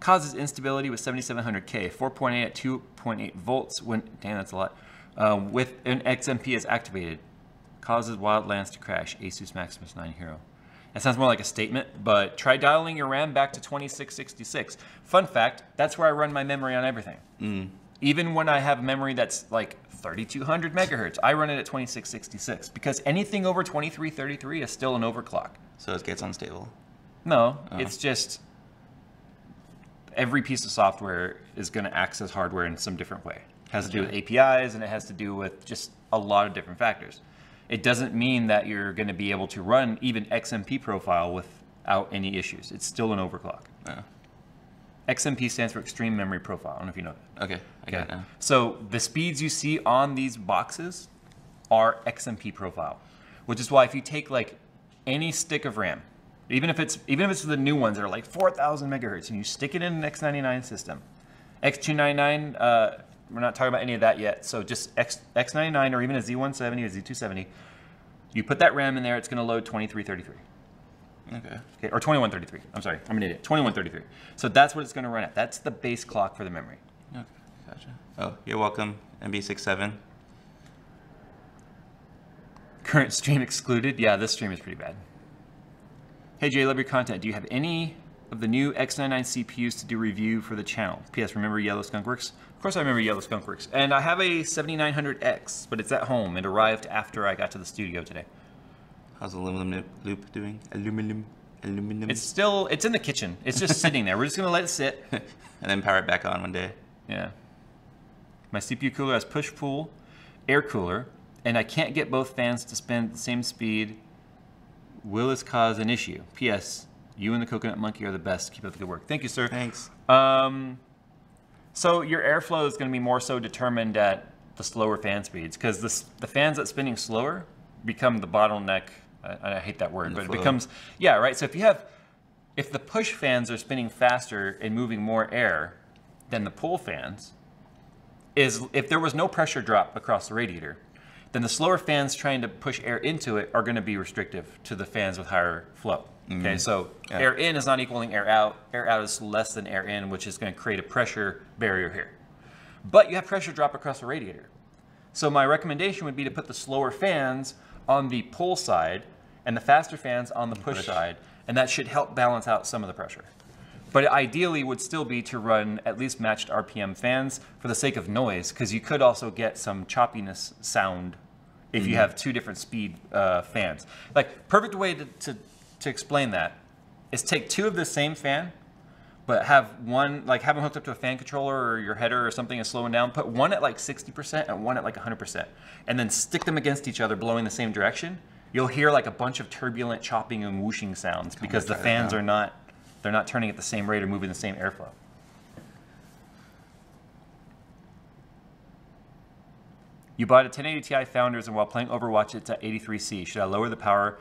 causes instability with 7700K. 4.8 at 2.8 volts when, damn, that's a lot. With an XMP is activated, causes wildlands to crash. Asus Maximus 9 Hero. That sounds more like a statement, but try dialing your RAM back to 2666. Fun fact, that's where I run my memory on everything. Even when I have memory that's like 3200 megahertz, I run it at 2666 because anything over 2333 is still an overclock. So it gets unstable? No, it's just every piece of software is going to access hardware in some different way. It has to do with APIs and it has to do with just a lot of different factors. It doesn't mean that you're going to be able to run even XMP profile without any issues. It's still an overclock. XMP stands for Extreme Memory Profile. I don't know if you know that. Okay, I got it now. So the speeds you see on these boxes are XMP profile, which is why if you take like any stick of RAM, even if it's the new ones that are like 4,000 megahertz, and you stick it in an X99 system, X299, we're not talking about any of that yet. So just X99 or even a Z170 or Z270, you put that RAM in there, it's going to load 2333. Okay. Or 2133. I'm sorry, I'm an idiot. 2133. So that's what it's going to run at. That's the base clock for the memory. Okay, gotcha. Oh, you're welcome, MB67. Current stream excluded. Yeah, this stream is pretty bad. Hey Jay, love your content. Do you have any of the new X99 CPUs to do review for the channel? P.S. Remember Yellow Skunk Works? Of course I remember Yellow Skunk Works. And I have a 7900X, but it's at home. It arrived after I got to the studio today. How's the aluminum loop doing? Aluminum. It's still, it's in the kitchen. It's just sitting there. We're just gonna let it sit. And then power it back on one day. Yeah. My CPU cooler has push-pull, air cooler, and I can't get both fans to spin at the same speed. Will this cause an issue? P.S. You and the Coconut Monkey are the best. Keep up the good work. Thank you, sir. Thanks. So your airflow is gonna be more so determined at the slower fan speeds, because the fans that's spinning slower become the bottleneck. I hate that word, but it becomes, yeah, right? So if the push fans are spinning faster and moving more air than the pull fans, if there was no pressure drop across the radiator, then the slower fans trying to push air into it are gonna be restrictive to the fans with higher flow. Okay, so air in is not equaling air out. Air out is less than air in, which is gonna create a pressure barrier here. But you have pressure drop across the radiator. So my recommendation would be to put the slower fans on the pull side and the faster fans on the push side, and that should help balance out some of the pressure. But it ideally would still be to run at least matched RPM fans for the sake of noise, because you could also get some choppiness sound if you have two different speed fans. Like, perfect way to explain that is take two of the same fan, but have one, like have them hooked up to a fan controller or your header or something is slowing down. Put one at like 60% and one at like 100%. And then stick them against each other, blowing the same direction. You'll hear like a bunch of turbulent chopping and whooshing sounds because the fans are not, they're not turning at the same rate or moving the same airflow. You bought a 1080 Ti Founders and while playing Overwatch, it's at 83C. Should I lower the power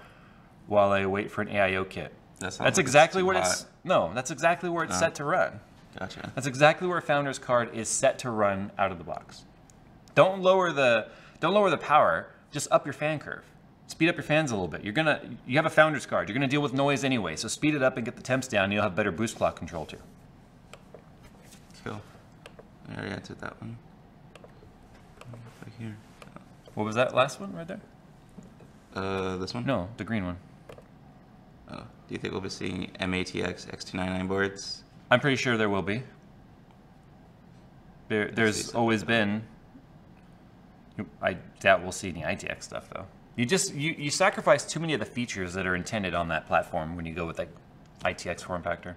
while I wait for an AIO kit. That's exactly what it's, no, that's exactly where it's set to run. Gotcha. That's exactly where Founder's card is set to run out of the box. Don't lower the power, just up your fan curve. Speed up your fans a little bit. You have a Founder's card, you're gonna deal with noise anyway, so speed it up and get the temps down and you'll have better boost clock control too. Cool. I already answered that one. Right here. What was that last one right there? This one? No, the green one. Oh, do you think we'll be seeing MATX X299 boards? I'm pretty sure there will be. There's always been. I doubt we'll see any ITX stuff though. You sacrifice too many of the features that are intended on that platform when you go with that ITX form factor.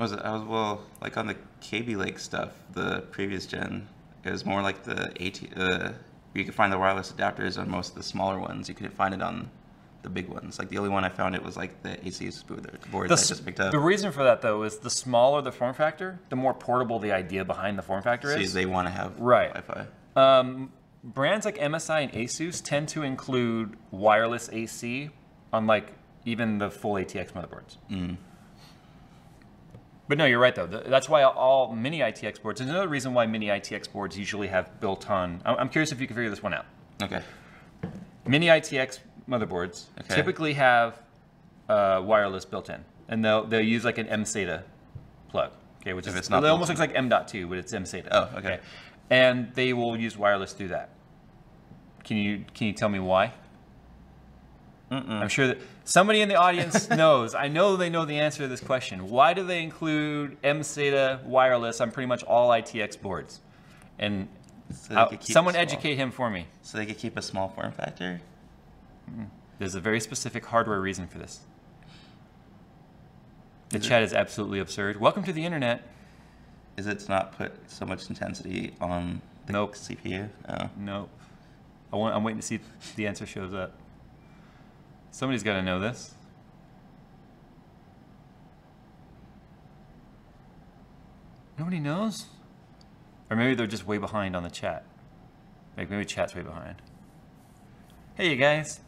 Like on the Kaby Lake stuff, the previous gen, it was more like the you could find the wireless adapters on most of the smaller ones. You couldn't find it on the big ones. Like the only one I found it was like the ACS board that I just picked up. The reason for that though is the smaller the form factor, the more portable the idea behind the form factor is. They want to have Wi-Fi. Brands like MSI and Asus tend to include wireless AC on like even the full ATX motherboards. Mm. But no, you're right though. That's why all mini ITX boards, there's another reason why mini ITX boards usually have built-on, I'm curious if you can figure this one out. Okay. Mini ITX motherboards typically have wireless built-in, and they'll use like an M-SATA plug, which is, it almost looks like M.2, but it's M-SATA. Oh, okay. And they will use wireless through that. Can you tell me why? I'm sure that somebody in the audience knows. I know they know the answer to this question. Why do they include M-SATA wireless on pretty much all ITX boards? And so someone educate him for me. So they could keep a small form factor? There's a very specific hardware reason for this. The chat is absolutely absurd. Welcome to the internet. Is it to not put so much intensity on the CPU? No. Nope. I'm waiting to see if the answer shows up. Somebody's got to know this. Nobody knows? Or maybe they're just way behind on the chat. Like maybe chat's way behind. Hey, you guys.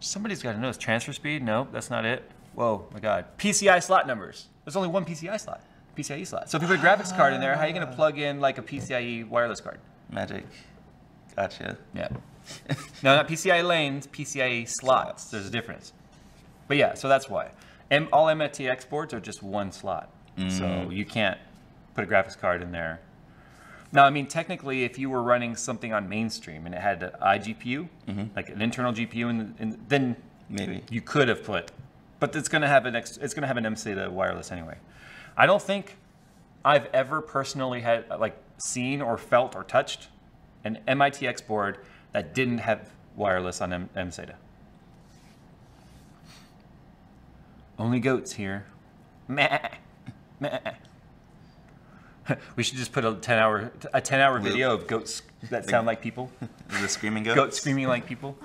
Somebody's got to know this. Transfer speed? Nope, that's not it. Whoa, my God. PCI slot numbers. There's only one PCI slot, PCIe slot. So if you put a graphics card in there, how are you going to plug in like a PCIe wireless card? Magic. Gotcha. Yeah. No, not PCI lanes, PCIe slots. There's a difference. But yeah, so that's why. All MATX boards are just one slot. So you can't put a graphics card in there. Now, I mean, technically, if you were running something on mainstream and it had an iGPU, like an internal GPU, and then maybe you could have put, but it's going to have an M-SATA wireless anyway. I don't think I've ever personally had seen or felt or touched an MITX board that didn't have wireless on M-SATA. Only goats here. Meh. Meh. We should just put a 10-hour video of goats that sound like people. The screaming goats? Goats screaming like people.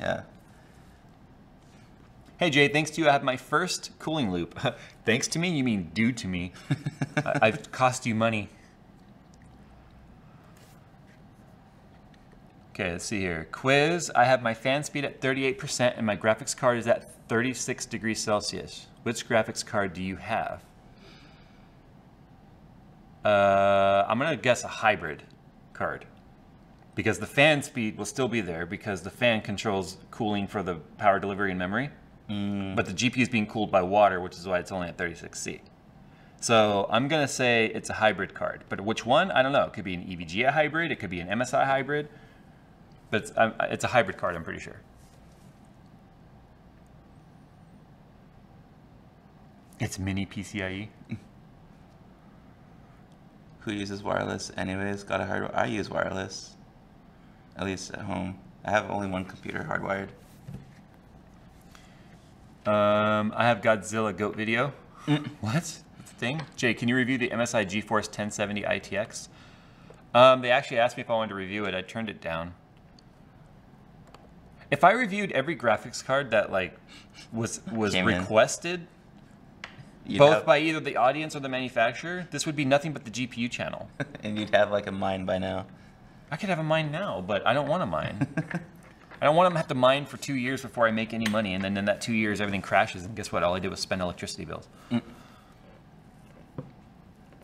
Yeah. Hey Jay, thanks to you, I have my first cooling loop. Thanks to me? You mean due to me. I've cost you money. Okay, let's see here. Quiz, I have my fan speed at 38% and my graphics card is at 36 degrees Celsius. Which graphics card do you have? I'm gonna guess a hybrid card because the fan speed will still be there because the fan controls cooling for the power delivery and memory, but the GPU is being cooled by water, which is why it's only at 36C. So I'm gonna say it's a hybrid card, but which one? I don't know. It could be an EVGA hybrid, it could be an MSI hybrid. But it's a hybrid card, I'm pretty sure. It's mini PCIe. Who uses wireless anyways? Got a hardwire. I use wireless, at least at home. I have only one computer hardwired. I have Godzilla Goat Video. What? That's a thing? Jay, can you review the MSI GeForce 1070 ITX? They actually asked me if I wanted to review it. I turned it down. If I reviewed every graphics card that was requested, both by either the audience or the manufacturer, this would be nothing but the GPU channel. And you'd have like a mine by now. I could have a mine now, but I don't want to mine. I don't want to have to mine for 2 years before I make any money, and then in that 2 years everything crashes, and guess what? All I did was spend electricity bills. Mm.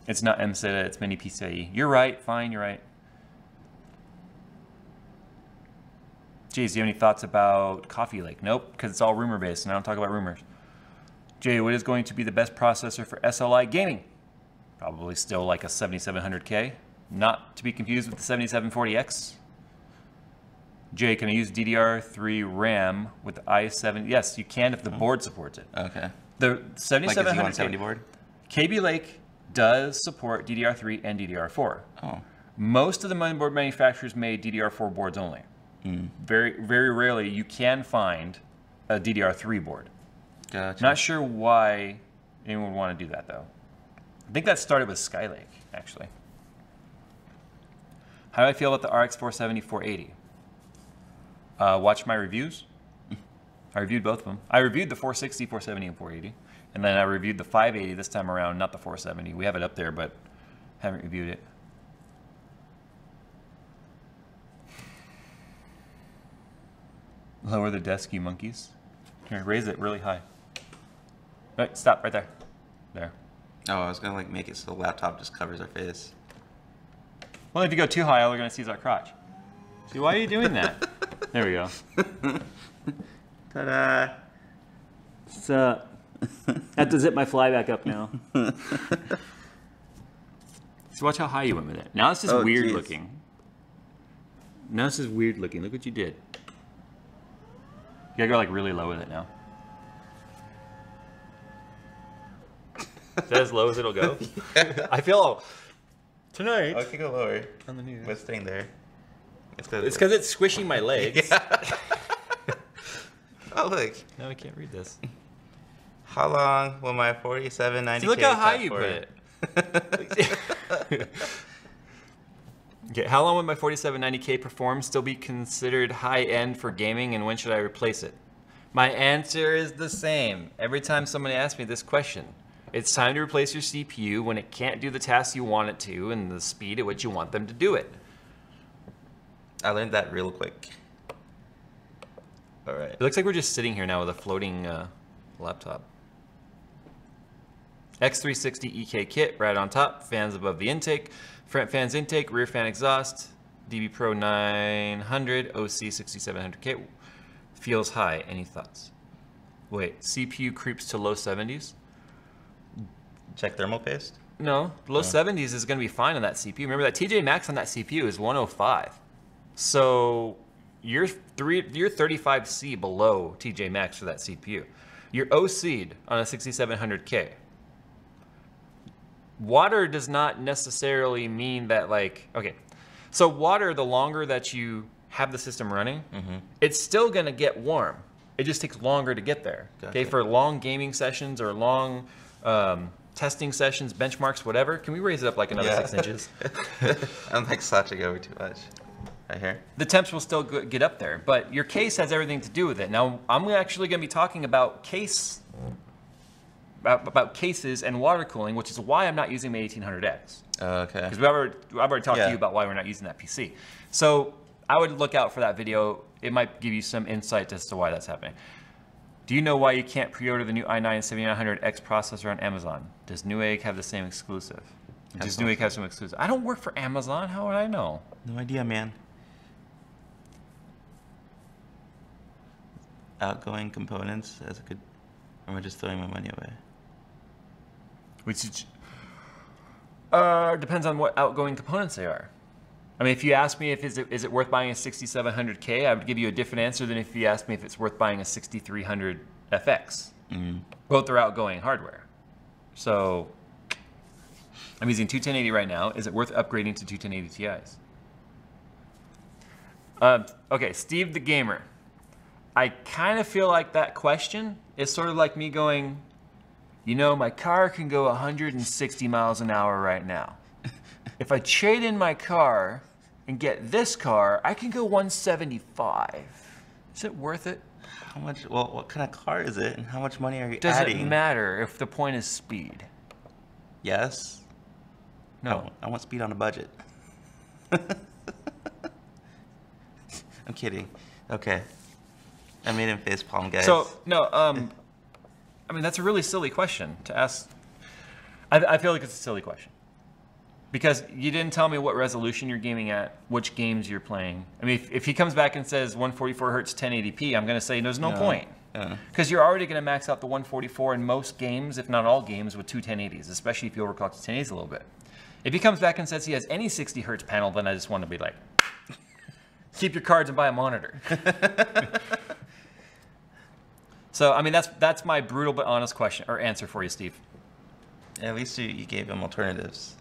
It's not MSATA, it's mini PCIe. You're right, fine, you're right. Jeez, do you have any thoughts about Coffee Lake? Nope, because it's all rumor-based, and I don't talk about rumors. Jay, what is going to be the best processor for SLI gaming? Probably still like a 7700K. Not to be confused with the 7740X. Jay, can I use DDR3 RAM with the i7? Yes, you can if the board supports it. Okay. The 7700K like board? Kaby Lake does support DDR3 and DDR4. Oh. Most of the motherboard manufacturers made DDR4 boards only. Mm. Very rarely you can find a DDR3 board. Gotcha. Not sure why anyone would want to do that, though. I think that started with Skylake, actually. How do I feel about the RX 470, 480? Watch my reviews. I reviewed both of them. I reviewed the 460, 470, and 480. And then I reviewed the 580 this time around, not the 470. We have it up there, but haven't reviewed it. Lower the desk, you monkeys. Here, raise it really high. Right, stop right there. There. Oh, I was gonna like make it so the laptop just covers our face. Well, if you go too high, all we're gonna see is our crotch. See, why are you doing that? There we go. Ta-da! So I have to zip my fly back up now. So watch how high you went with it. Now this is weird looking. Now this is weird looking. Look what you did. You gotta go like really low with it now. Is that as low as it'll go? Yeah. I feel tonight. Oh, I can go lower on the news. But it's staying there. It's because it's squishing my legs. Yeah. Oh look. No, I can't read this. How long will my 4790K? See, look how high you put it. Okay, how long would my 4790K perform still be considered high-end for gaming, and when should I replace it? My answer is the same. Every time somebody asks me this question, it's time to replace your CPU when it can't do the tasks you want it to and the speed at which you want them to do it. I learned that real quick. All right. It looks like we're just sitting here now with a floating laptop. X360 EK kit, right on top, fans above the intake. Front fans intake, rear fan exhaust, DB Pro 900, OC 6700K, feels high. Any thoughts? Wait, CPU creeps to low 70s? Check thermal paste? No, low 70s is going to be fine on that CPU. Remember that TJ Maxx on that CPU is 105. So you're 35C below TJ Maxx for that CPU. You're OC'd on a 6700K. Water does not necessarily mean that, like, okay, so water, the longer that you have the system running, it's still going to get warm. It just takes longer to get there. Gotcha. Okay, for long gaming sessions or long testing sessions, benchmarks, whatever. Can we raise it up like another 6 inches? I'm like slouching over too much. Right here. The temps will still get up there, but your case has everything to do with it. Now, I'm actually going to be talking about cases and water cooling, which is why I'm not using my 1800X. Okay. Because I've already talked to you about why we're not using that PC. So I would look out for that video. It might give you some insight as to why that's happening. Do you know why you can't pre-order the new i9-7900X processor on Amazon? Does Newegg have the same exclusive? Does Newegg have some exclusive? I don't work for Amazon. How would I know? No idea, man. Outgoing components as a good... Or am I just throwing my money away? Which depends on what outgoing components they are. I mean, if you ask me if is it worth buying a 6700K, I would give you a different answer than if you asked me if it's worth buying a 6300FX. Mm-hmm. Both are outgoing hardware. So I'm using two 1080 right now. Is it worth upgrading to two 1080 Ti's? Okay, Steve the Gamer. I kind of feel like that question is sort of like me going, you know, my car can go 160 miles an hour right now. If I trade in my car and get this car, I can go 175. Is it worth it? How much? Well, what kind of car is it, and how much money are you adding? Does it matter if the point is speed? Yes. No. I want speed on a budget. I'm kidding. Okay. I made him facepalm, guys. So, no, I mean, that's a really silly question to ask. I feel like it's a silly question. Because you didn't tell me what resolution you're gaming at, which games you're playing. I mean, if he comes back and says 144 hertz, 1080p, I'm going to say there's no point. Because you're already going to max out the 144 in most games, if not all games, with two 1080s, especially if you overclock the 1080s a little bit. If he comes back and says he has any 60 hertz panel, then I just want to be like, keep your cards and buy a monitor. So, I mean, that's my brutal but honest question or answer for you, Steve. At least you gave him alternatives.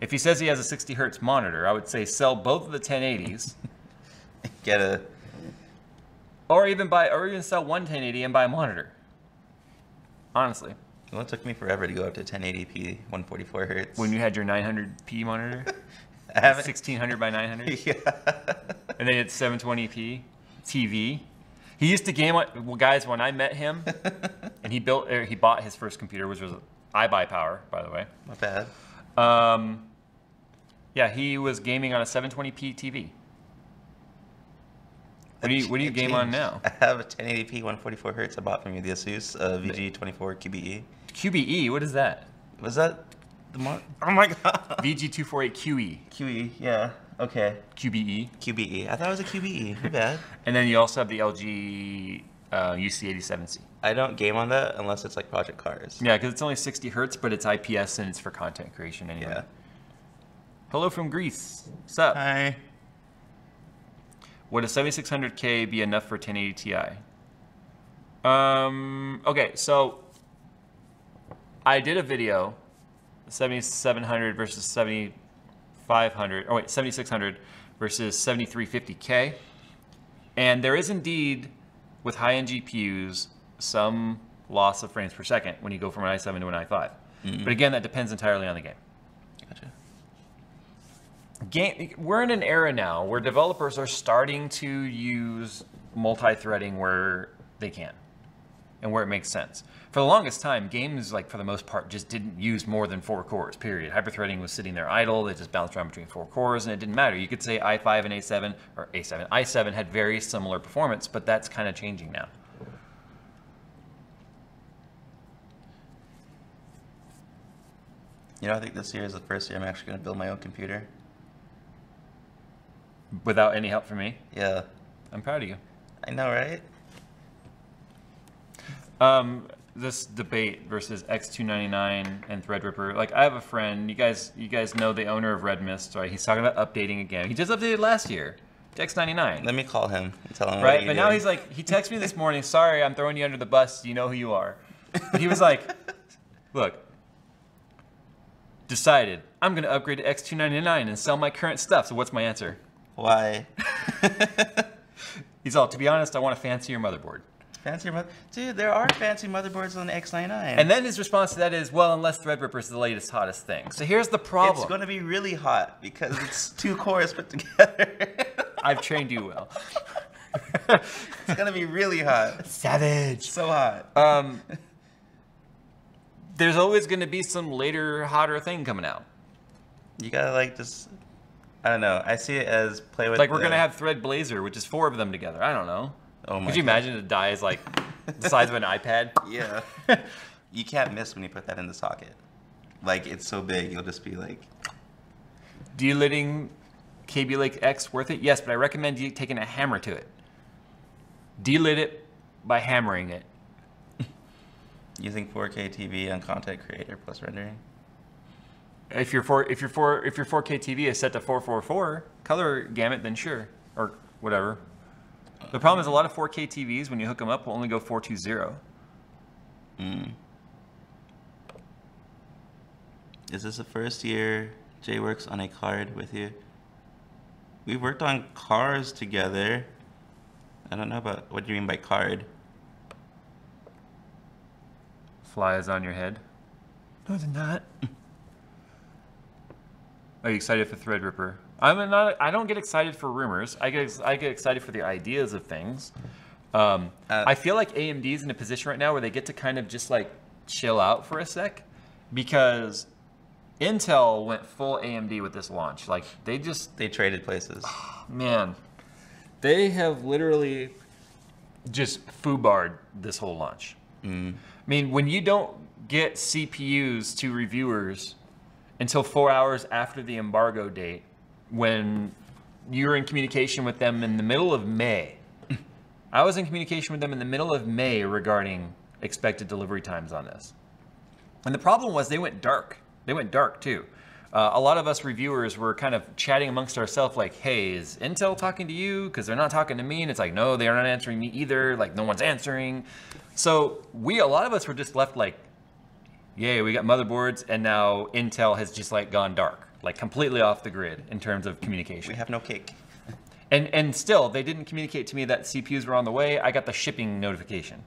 If he says he has a 60 hertz monitor, I would say sell both of the 1080s. Get a... Or even sell one 1080 and buy a monitor. Honestly. Well, it took me forever to go up to 1080p, 144 hertz. When you had your 900p monitor? I haven't... 1600 by 900? Yeah. And then it's 720p TV. He used to game on... Well, guys, when I met him, and he bought his first computer, which was iBuyPower, by the way. Not bad. Yeah, he was gaming on a 720p TV. What do you game on now? I have a 1080p 144 hertz I bought from you, the Asus VG24 QBE. QBE? What is that? Was that the mod? Oh my god. VG248 QE. QE, yeah. Okay. QBE. QBE. I thought it was a QBE. My bad. And then you also have the LG UC87C. I don't game on that unless it's like Project Cars. Yeah, because it's only 60 hertz, but it's IPS and it's for content creation anyway. Yeah. Hello from Greece. What's up? Hi. Would a 7600K be enough for 1080 Ti? Okay, so I did a video, 7700 versus 7500, oh wait, 7600 versus 7350K. And there is indeed, with high-end GPUs, some loss of frames per second when you go from an i7 to an i5. Mm-hmm. But again, that depends entirely on the game. Gotcha. We're in an era now where developers are starting to use multi-threading where they can and where it makes sense. For the longest time, games, like for the most part, just didn't use more than 4 cores, period. Hyper-threading was sitting there idle. They just bounced around between 4 cores, and it didn't matter. You could say i5 and a7, or a7, i7 had very similar performance, but that's kind of changing now. You know, I think this year is the first year I'm actually going to build my own computer. Without any help from me? Yeah. I'm proud of you. I know, right? This debate versus X299 and Threadripper. Like, I have a friend. You guys know the owner of Red Mist, right? He's talking about updating again. He just updated last year to X99. Let me call him and tell him. Right, but now he's like, he texted me this morning. Sorry, I'm throwing you under the bus. You know who you are. But he was like, look. Decided, I'm going to upgrade to X299 and sell my current stuff. So what's my answer? Why? He's all, to be honest, I want a fancier motherboard. Fancier motherboard? Dude, there are fancy motherboards on the X99. And then his response to that is, well, unless Threadripper is the latest, hottest thing. So here's the problem. It's going to be really hot because it's 2 cores put together. I've trained you well. It's going to be really hot. Savage. So hot. There's always going to be some later, hotter thing coming out. You gotta like just, I don't know. I see it as play with. Like we're gonna have Thread Blazer, which is 4 of them together. I don't know. Oh my! Could you imagine a die is like the size of an iPad? Yeah. You can't miss when you put that in the socket. Like it's so big, you'll just be like. Do you letting Kaby Lake X worth it? Yes, but I recommend you taking a hammer to it. Delit it by hammering it. Using 4K TV on content creator plus rendering. If your 4K TV is set to 444 color gamut, then sure, or whatever. The problem is a lot of 4K TVs when you hook them up will only go 420. Mm. Is this the first year Jay works on a card with you? We worked on cars together. I don't know about what do you mean by card. Fly is on your head. No, they're not. Are you excited for Threadripper? I don't get excited for rumors. I get excited for the ideas of things. I feel like AMD's in a position right now where they get to kind of just like chill out for a sec, because Intel went full AMD with this launch. Like, they just... They traded places. Oh, man. They have literally just foobarred this whole launch. Mm. I mean, when you don't get CPUs to reviewers until 4 hours after the embargo date, when you're in communication with them in the middle of May. I was in communication with them in the middle of May regarding expected delivery times on this. And the problem was they went dark. They went dark too. A lot of us reviewers were kind of chatting amongst ourselves like, hey, is Intel talking to you? Because they're not talking to me. And it's like, no, they're not answering me either. Like, no one's answering. So a lot of us were just left like, yay, we got motherboards. And now Intel has just like gone dark, like completely off the grid in terms of communication. We have no cake. And still, they didn't communicate to me that CPUs were on the way. I got the shipping notification.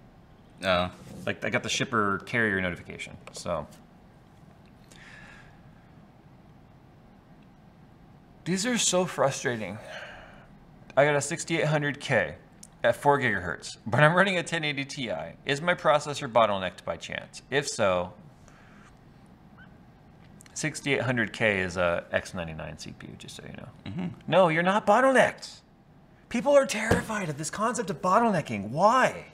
Oh. Like, I got the shipper carrier notification, so. These are so frustrating. I got a 6800K at 4 GHz, but I'm running a 1080 Ti. Is my processor bottlenecked by chance? If so, 6800K is a X99 CPU, just so you know. Mm-hmm. No, you're not bottlenecked. People are terrified of this concept of bottlenecking. Why?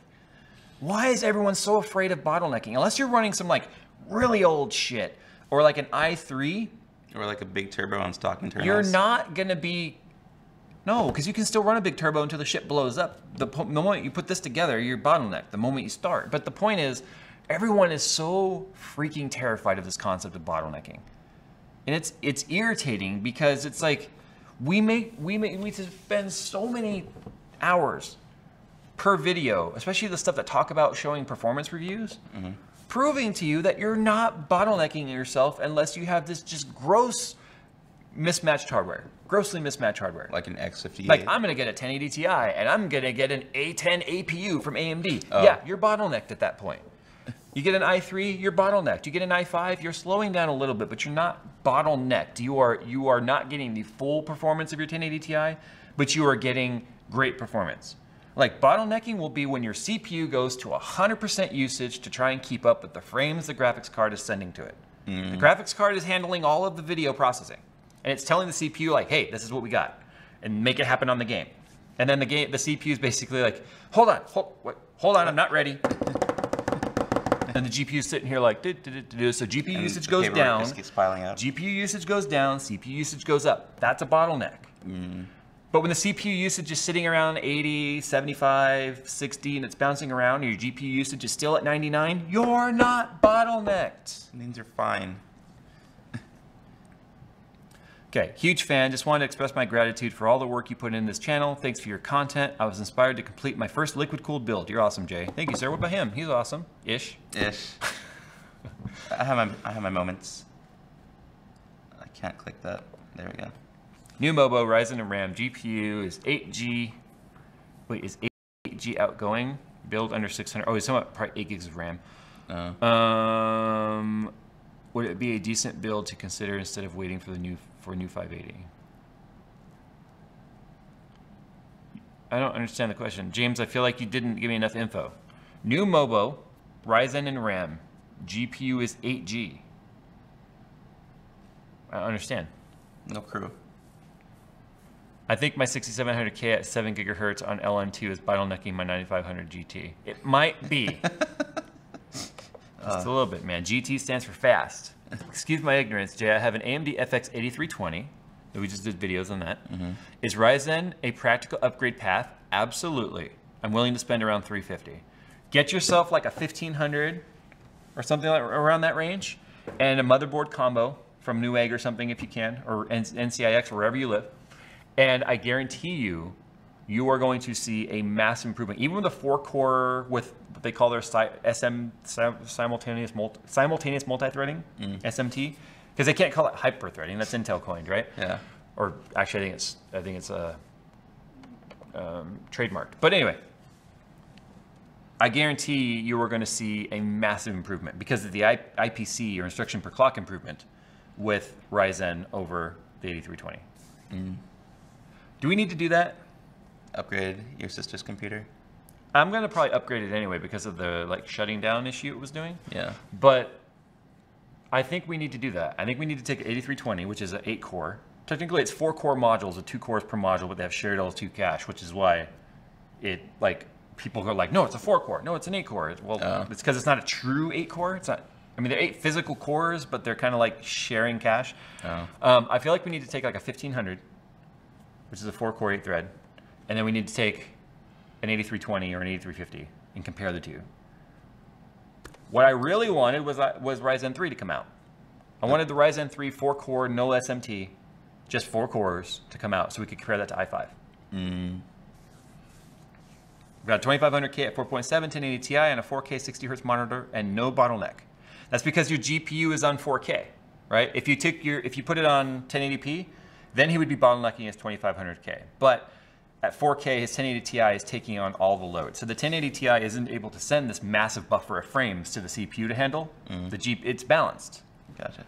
Why is everyone so afraid of bottlenecking? Unless you're running some like really old shit or like an i3. Or like a big turbo on stock internals. You're not gonna be, no, because you can still run a big turbo until the shit blows up. The moment you put this together, you're bottlenecked the moment you start. But the point is, everyone is so freaking terrified of this concept of bottlenecking. And it's irritating because it's like, we spend so many hours per video, especially the stuff that talk about showing performance reviews, mm-hmm. proving to you that you're not bottlenecking yourself unless you have this just gross mismatched hardware, grossly mismatched hardware. Like an X58. Like I'm gonna get a 1080 Ti and I'm gonna get an A10 APU from AMD. Oh. Yeah, you're bottlenecked at that point. You get an i3, you're bottlenecked. You get an i5, you're slowing down a little bit, but you're not bottlenecked. You are not getting the full performance of your 1080 Ti, but you are getting great performance. Like bottlenecking will be when your CPU goes to 100% usage to try and keep up with the frames the graphics card is sending to it. Mm. The graphics card is handling all of the video processing and it's telling the CPU like, hey, this is what we got and make it happen on the game. And then the CPU is basically like, hold on, I'm not ready. And the GPU's sitting here like, so GPU usage goes down, GPU usage goes down, CPU usage goes up. That's a bottleneck. Mm. But when the CPU usage is sitting around 80, 75, 60, and it's bouncing around, and your GPU usage is still at 99, you're not bottlenecked. It means you're fine. Okay, huge fan. Just wanted to express my gratitude for all the work you put in this channel. Thanks for your content. I was inspired to complete my first liquid-cooled build. You're awesome, Jay. Thank you, sir. What about him? He's awesome. Ish. Ish. I have my moments. I can't click that. There we go. New MOBO, Ryzen and RAM, GPU is 8G, wait, is 8G outgoing? Build under 600, oh, he's talking about probably 8 gigs of RAM. Would it be a decent build to consider instead of waiting for the new 580? I don't understand the question. James, I feel like you didn't give me enough info. New MOBO, Ryzen and RAM, GPU is 8G. I don't understand. No crew. I think my 6700K at 7 GHz on LM2 is bottlenecking my 9500 GT. It might be. Just a little bit, man. GT stands for fast. Excuse my ignorance, Jay. I have an AMD FX 8320. We just did videos on that. Mm-hmm. Is Ryzen a practical upgrade path? Absolutely. I'm willing to spend around 350. Get yourself like a 1500 or something like around that range and a motherboard combo from Newegg or something if you can, or NCIX, wherever you live. And I guarantee you, you are going to see a massive improvement. Even with a 4-core with what they call their simultaneous multi-threading, SMT, because they can't call it hyper-threading. That's Intel coined, right? Yeah. Or actually, I think it's trademarked. But anyway, I guarantee you are going to see a massive improvement because of the IPC or instruction per clock improvement with Ryzen over the 8320. Mm. Do we need to do that? Upgrade your sister's computer? I'm gonna probably upgrade it anyway because of the like shutting down issue it was doing. Yeah. But I think we need to do that. I think we need to take 8320, which is an 8-core. Technically, it's 4-core modules with 2 cores per module, but they have shared L2 cache, which is why it, like, people go like, no, it's a 4-core. No, it's an 8-core. Well, it's because it's not a true 8-core. It's not. I mean, they're 8 physical cores, but they're kind of like sharing cache. Oh. I feel like we need to take like a 1500, which is a 4-core 8-thread, and then we need to take an 8320 or an 8350 and compare the two. What I really wanted was Ryzen 3 to come out. I wanted the Ryzen 3 4-core, no SMT, just 4 cores to come out so we could compare that to i5. Mm. We've got a 2500K at 4.7, 1080 Ti, and a 4K 60Hz monitor, and no bottleneck. That's because your GPU is on 4K, right? If you took your, if you put it on 1080p, then he would be bottlenecking his 2500K. But at 4K, his 1080 Ti is taking on all the load. So the 1080 Ti isn't able to send this massive buffer of frames to the CPU to handle. Mm. The it's balanced. Gotcha.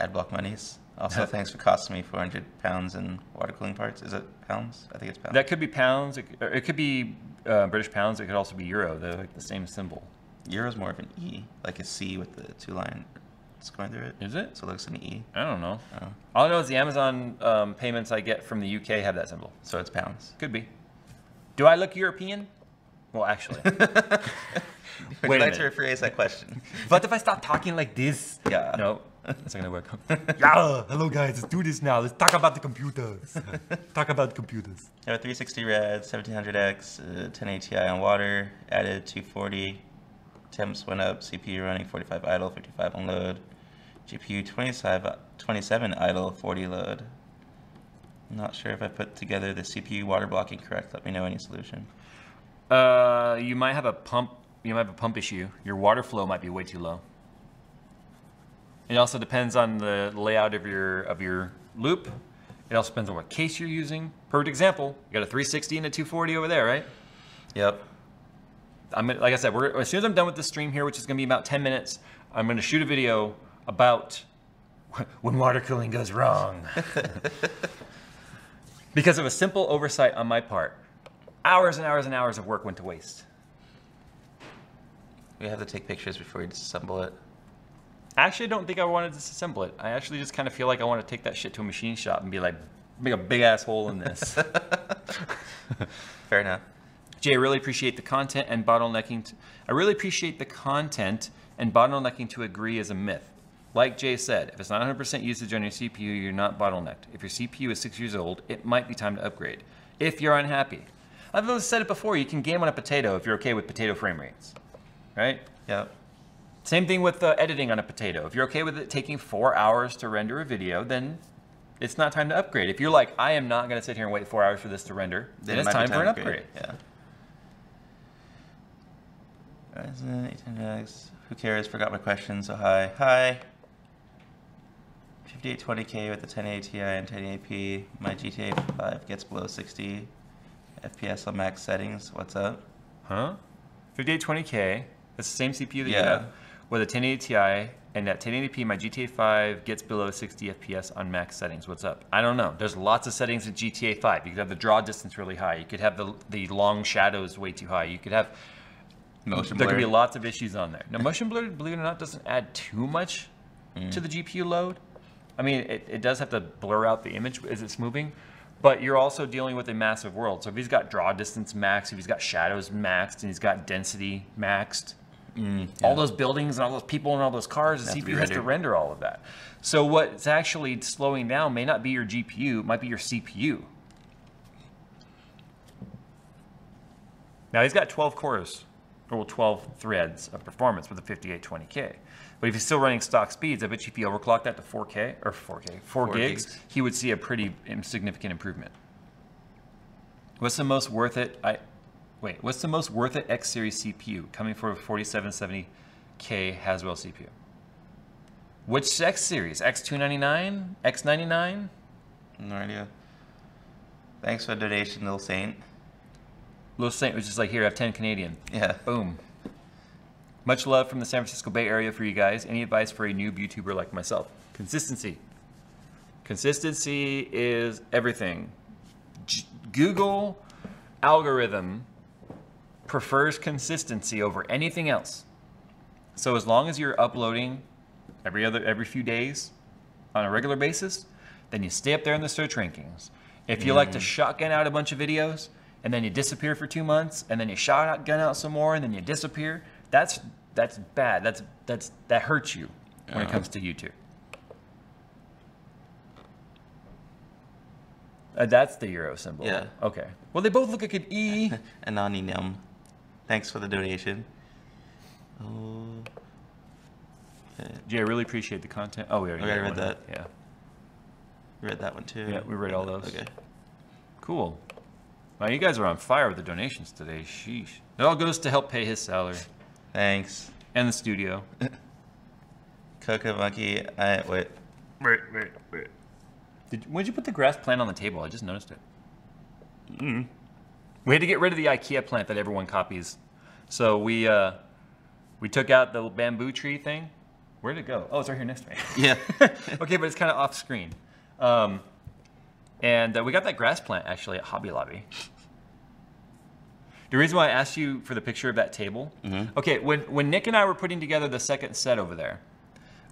Adblock monies. Also, thanks for costing me £400 in water cooling parts. Is it pounds? I think it's pounds. That could be pounds. It could be British pounds. It could also be euro. They're like the same symbol. Euro's more of an E, like a C with the two-line going through it. Is it? So it looks like an E. I don't know. Oh. All I know is the Amazon payments I get from the UK have that symbol. So it's pounds. Could be. Do I look European? Well, actually. Would you like to rephrase that question? But if I stop talking like this? Yeah. No, that's not going to work. Yeah, hello guys, let's do this now. Let's talk about the computers. Talk about computers. I have a 360 Red, 1700X, 1080 Ti on water, added 240. Temps went up, CPU running 45 idle, 55 on load, GPU 27 idle, 40 load. I'm not sure if I put together the CPU water blocking correct. Let me know any solution. You might have a pump. You might have a pump issue. Your water flow might be way too low. It also depends on the layout of your loop. It also depends on what case you're using. Perfect example. You got a 360 and a 240 over there, right? Yep. I'm gonna, like I said, as soon as I'm done with this stream here, which is going to be about 10 minutes, I'm going to shoot a video about when water cooling goes wrong. Because of a simple oversight on my part, hours and hours and hours of work went to waste. We have to take pictures before we disassemble it. I actually don't think I want to disassemble it. I actually just kind of feel like I want to take that shit to a machine shop and be like, make a big ass hole in this. Fair enough. Jay, I really appreciate the content and bottlenecking. I really appreciate the content and bottlenecking to agree is a myth. Like Jay said, if it's not 100% usage on your CPU, you're not bottlenecked. If your CPU is 6 years old, it might be time to upgrade. If you're unhappy. I've said it before, you can game on a potato if you're okay with potato frame rates, right? Yeah. Same thing with editing on a potato. If you're okay with it taking 4 hours to render a video, then it's not time to upgrade. If you're like, I am not gonna sit here and wait 4 hours for this to render, then it's time for an upgrade. Yeah. Ryzen 1800X. Who cares? Forgot my question. So hi. Hi. 5820K with the 1080 Ti and 1080p. My GTA 5 gets below 60 FPS on max settings. What's up? Huh? 5820K. That's the same CPU that you have with a 1080 Ti and at 1080p. My GTA 5 gets below 60 FPS on max settings. What's up? I don't know. There's lots of settings in GTA 5. You could have the draw distance really high. You could have the long shadows way too high. You could have motion blur. There could be lots of issues on there. Now, motion blur, believe it or not, doesn't add too much to the GPU load. I mean, it does have to blur out the image as it's moving, but you're also dealing with a massive world. So if he's got draw distance maxed, if he's got shadows maxed, and he's got density maxed, all those buildings and all those people and all those cars, the CPU has to render all of that. So what's actually slowing down may not be your GPU, it might be your CPU. Now, he's got 12 cores. Or 12 threads of performance with a 5820K. But if he's still running stock speeds, I bet you if you overclock that to 4K, or 4K, 4 gigs, he would see a pretty significant improvement. What's the most worth it? What's the most worth it X series CPU coming for a 4770K Haswell CPU? Which X series? X299? X99? No idea. Thanks for the donation, Little Saint. Little Saint was just like, here, I have 10 Canadian. Yeah. Boom. Much love from the San Francisco Bay Area for you guys. Any advice for a noob YouTuber like myself? Consistency. Consistency is everything. Google algorithm prefers consistency over anything else. So as long as you're uploading every few days on a regular basis, then you stay up there in the search rankings. If you like to shotgun out a bunch of videos and then you disappear for 2 months and then you shotgun out some more and then you disappear, that's bad. That hurts you when it comes to YouTube. That's the euro symbol. Yeah. Okay. Well, they both look like an E. Anani Nim. Thanks for the donation. Jay, I really appreciate the content. Oh, we already read that. Yeah. We read that one too. Yeah, we read all those. Okay. Cool. Wow, you guys are on fire with the donations today. Sheesh. It all goes to help pay his salary. Thanks. And the studio. Coco Monkey. Wait. When did you put the grass plant on the table? I just noticed it. We had to get rid of the IKEA plant that everyone copies. So we took out the bamboo tree thing. Where'd it go? Oh, it's right here next to me. Yeah. Okay, but it's kind of off screen. And we got that grass plant actually at Hobby Lobby. The reason why I asked you for the picture of that table. Okay, when Nick and I were putting together the second set over there,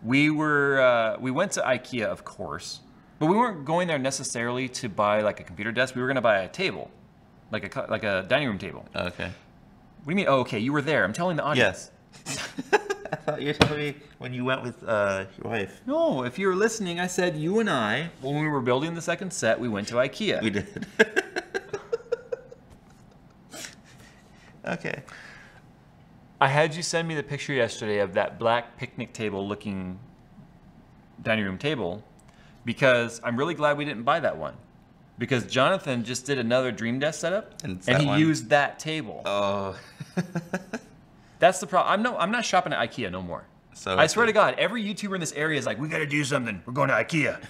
we went to IKEA, of course. But we weren't going there necessarily to buy like a computer desk. We were going to buy a table, like a dining room table. Okay. What do you mean? Oh, okay. You were there. I'm telling the audience. Yes. I thought you were telling me when you went with your wife. No, if you were listening, I said you and I, when we were building the second set, we went to IKEA. We did. Okay. I had you send me the picture yesterday of that black picnic table looking dining room table. Because I'm really glad we didn't buy that one. Because Jonathan just did another Dream Desk setup, and he used that table. Oh. That's the problem. I'm not shopping at IKEA no more. So I swear to God, every YouTuber in this area is like, we gotta do something. We're going to IKEA.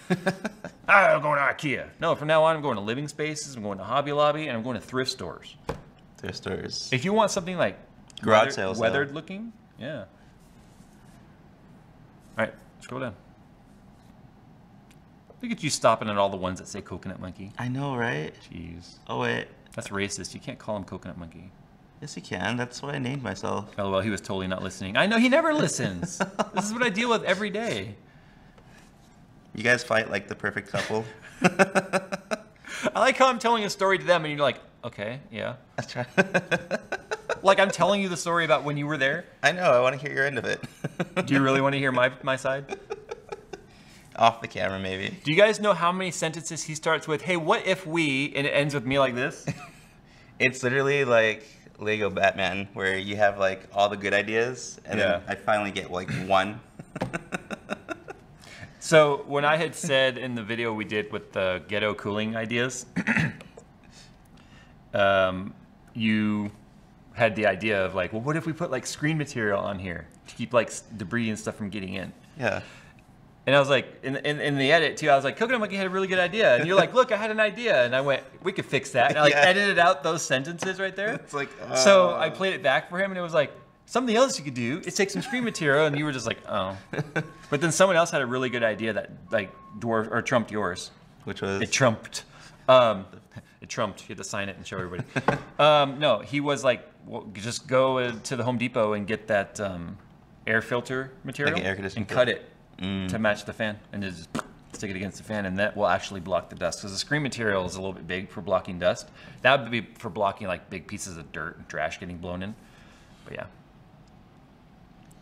I'm going to IKEA. No, from now on, I'm going to living spaces, I'm going to Hobby Lobby, and I'm going to thrift stores. Thrift stores. If you want something like garage sales, weathered looking, yeah. All right, scroll down. Look at you stopping at all the ones that say Coconut Monkey. I know, right? Jeez. Oh, wait. That's racist. You can't call him Coconut Monkey. Yes, you can. That's what I named myself. Oh, well, he was totally not listening. I know, he never listens. This is what I deal with every day. You guys fight like the perfect couple. I like how I'm telling a story to them, and you're like, okay, yeah. That's right. Like, I'm telling you the story about when you were there. I know. I want to hear your end of it. Do you really want to hear my side? Off the camera, maybe. Do you guys know how many sentences he starts with, hey, what if we, and it ends with me like this? It's literally like Lego Batman, where you have like all the good ideas, and then I finally get like one. So when I had said in the video we did with the ghetto cooling ideas, you had the idea of like, well, what if we put like screen material on here to keep like debris and stuff from getting in? Yeah. And I was like, in the edit too, I was like, Coconut Monkey had a really good idea. And you're like, look, I had an idea. And I went, we could fix that. And I like edited out those sentences right there. It's like, so I played it back for him, and it was like, something else you could do is take some screen material. And you were just like, oh. But then someone else had a really good idea that like dwarfed or trumped yours. Which was? It trumped. It trumped. You had to sign it and show everybody. No, he was like, well, just go to the Home Depot and get that air filter material cut it. To match the fan, and just stick it against the fan, and that will actually block the dust. Because the screen material is a little bit big for blocking dust. That would be for blocking like big pieces of dirt and trash getting blown in. But yeah,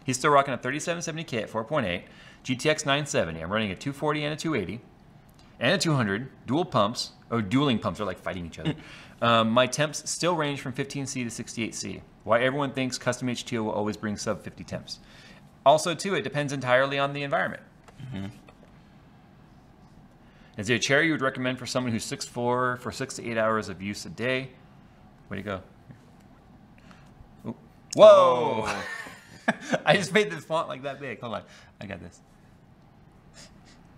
he's still rocking a 3770K at 4.8, GTX 970. I'm running a 240 and a 280, and a 200 dual pumps or dueling pumps. They're like fighting each other. My temps still range from 15C to 68C. Why everyone thinks custom HTO will always bring sub 50 temps. Also, too, it depends entirely on the environment. Is there a chair you would recommend for someone who's 6'4", for 6 to 8 hours of use a day? Way to go. Ooh. Whoa! Oh. I just made this font like that big. Hold on. I got this.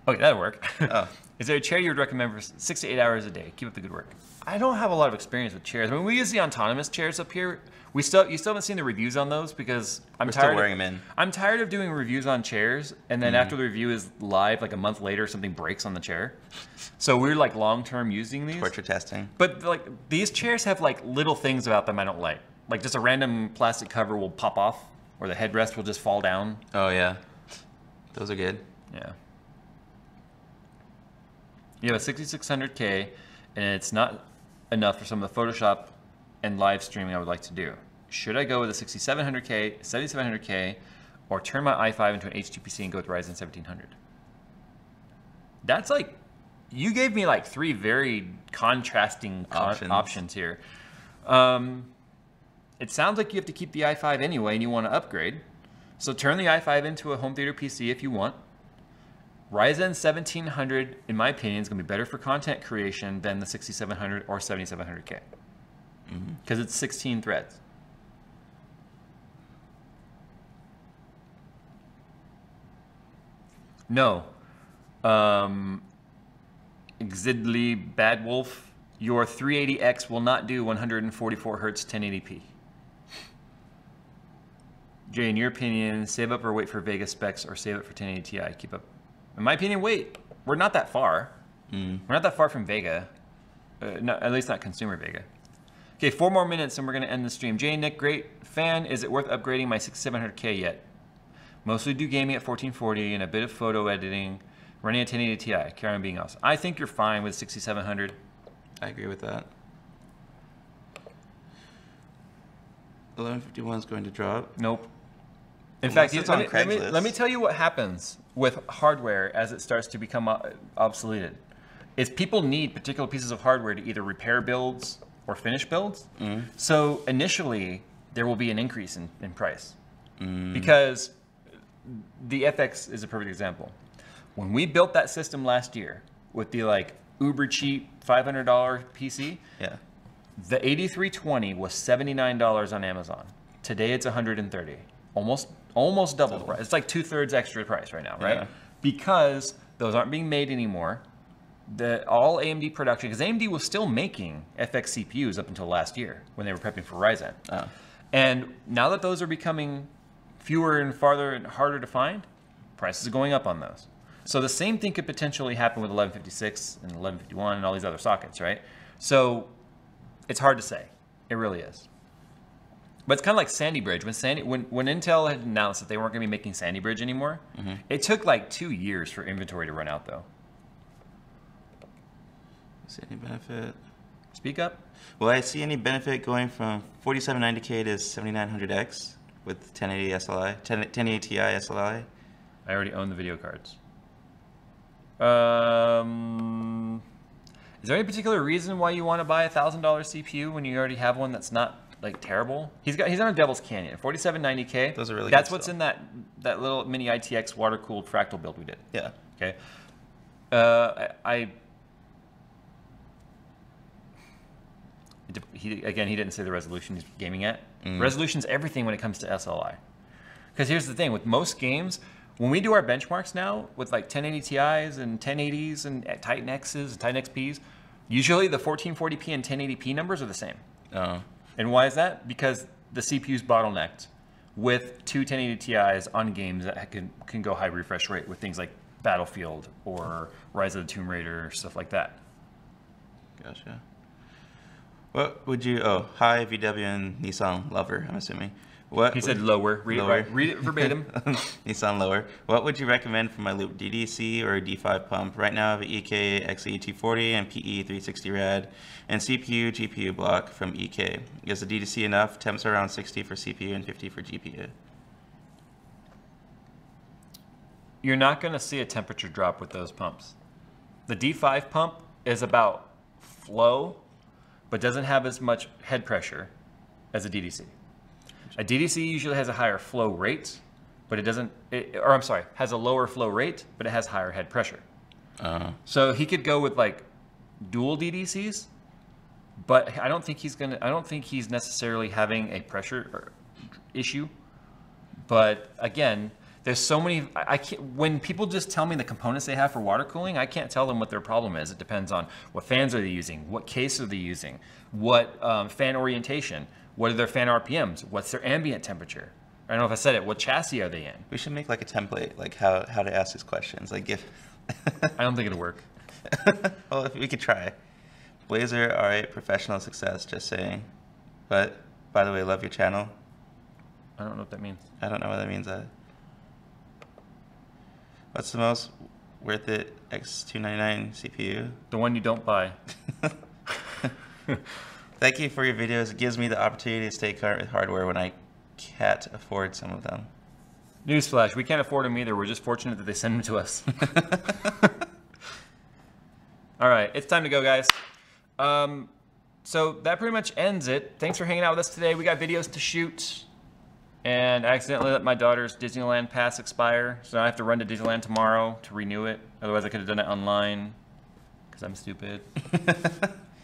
Okay, that'll work. Oh. Is there a chair you would recommend for 6 to 8 hours a day? Keep up the good work. I don't have a lot of experience with chairs. I mean, we use the autonomous chairs up here. You still haven't seen the reviews on those because I'm tired of doing reviews on chairs, and then after the review is live, like a month later, something breaks on the chair. So we're like long-term using these. Torture testing. But like these chairs have like little things about them I don't like. Like just a random plastic cover will pop off where the headrest will just fall down. Oh yeah, those are good. Yeah. You have a 6600K, and it's not enough for some of the Photoshop and live streaming I would like to do. Should I go with a 6700K, 7700K, or turn my i5 into an HTPC and go with Ryzen 1700? That's like, you gave me like three very contrasting options here. It sounds like you have to keep the i5 anyway and you want to upgrade. So turn the i5 into a home theater PC if you want. Ryzen 1700, in my opinion, is going to be better for content creation than the 6700 or 7700K. Because it's 16 threads. No. Xidly Bad Wolf, your 380X will not do 144 Hz 1080p. Jay, in your opinion, save up or wait for Vega specs, or save it for 1080 Ti? Keep up. In my opinion, wait. We're not that far. We're not that far from Vega. No, at least not consumer Vega. Okay, 4 more minutes and we're going to end the stream. Jay, Nick, great fan. Is it worth upgrading my 6700K yet? Mostly do gaming at 1440 and a bit of photo editing. Running a 1080 Ti, carry on being awesome. I think you're fine with 6700. I agree with that. 1151 is going to drop. Nope. In fact, let me tell you what happens with hardware as it starts to become obsoleted. Is people need particular pieces of hardware to either repair builds or finish builds. So initially, there will be an increase in price. Because the FX is a perfect example. When we built that system last year with the like uber cheap $500 PC, yeah, the 8320 was $79 on Amazon. Today it's $130, almost double the price. It's like 2/3 extra price right now, right? Yeah. Because those aren't being made anymore. All AMD production, because AMD was still making FX CPUs up until last year when they were prepping for Ryzen. And now that those are becoming fewer and farther and harder to find, prices are going up on those. So the same thing could potentially happen with 1156 and 1151 and all these other sockets, right? So it's hard to say. It really is. But it's kind of like Sandy Bridge. When Intel had announced that they weren't going to be making Sandy Bridge anymore, it took like 2 years for inventory to run out, though. See any benefit? Speak up. Will I see any benefit going from 4790K to 7900X with 1080 SLI, 1080 Ti SLI? I already own the video cards. Is there any particular reason why you want to buy a $1,000 CPU when you already have one that's not like terrible? He's on a Devil's Canyon, 4790K. Those are really good. That's what's in that little mini ITX water cooled fractal build we did. Yeah. Okay. He didn't say the resolution he's gaming at. Resolution's everything when it comes to SLI. Because here's the thing with most games. When we do our benchmarks now with like 1080 Ti's and 1080s and Titan X's and Titan XP's, usually the 1440p and 1080p numbers are the same. And why is that? Because the CPU's bottlenecked with 2 1080 Ti's on games that can go high refresh rate with things like Battlefield or Rise of the Tomb Raider, stuff like that. Gotcha. What would you, hi VW and Nissan lover, I'm assuming. He said lower. Read it verbatim. Nissan lower. What would you recommend for my loop, DDC or D5 pump? Right now I have an EK XE240 and PE 360 rad and CPU GPU block from EK. Is the DDC enough? Temps are around 60 for CPU and 50 for GPU. You're not going to see a temperature drop with those pumps. The D5 pump is about flow, but doesn't have as much head pressure as a DDC. A DDC usually has a higher flow rate, but it doesn't, or I'm sorry, has a lower flow rate, but it has higher head pressure. So he could go with like dual DDCs, but I don't think he's going to, I don't think he's necessarily having a pressure issue. But again, there's so many, I can't, when people just tell me the components they have for water cooling, I can't tell them what their problem is. It depends on what fans are they using, what case are they using, what fan orientation. What are their fan RPMs? What's their ambient temperature? I don't know if I said it. What chassis are they in? We should make like a template, like how to ask these questions. Like if I don't think it'll work. Well, if we could try. Blazer, all right, professional success, just saying. But by the way, love your channel. I don't know what that means. I don't know what that means. What's the most worth it X299 CPU? The one you don't buy. Thank you for your videos. It gives me the opportunity to stay current with hardware when I can't afford some of them. Newsflash, we can't afford them either. We're just fortunate that they send them to us. All right, it's time to go, guys. So that pretty much ends it. Thanks for hanging out with us today. We got videos to shoot, and I accidentally let my daughter's Disneyland pass expire, so now I have to run to Disneyland tomorrow to renew it. Otherwise, I could have done it online, because I'm stupid.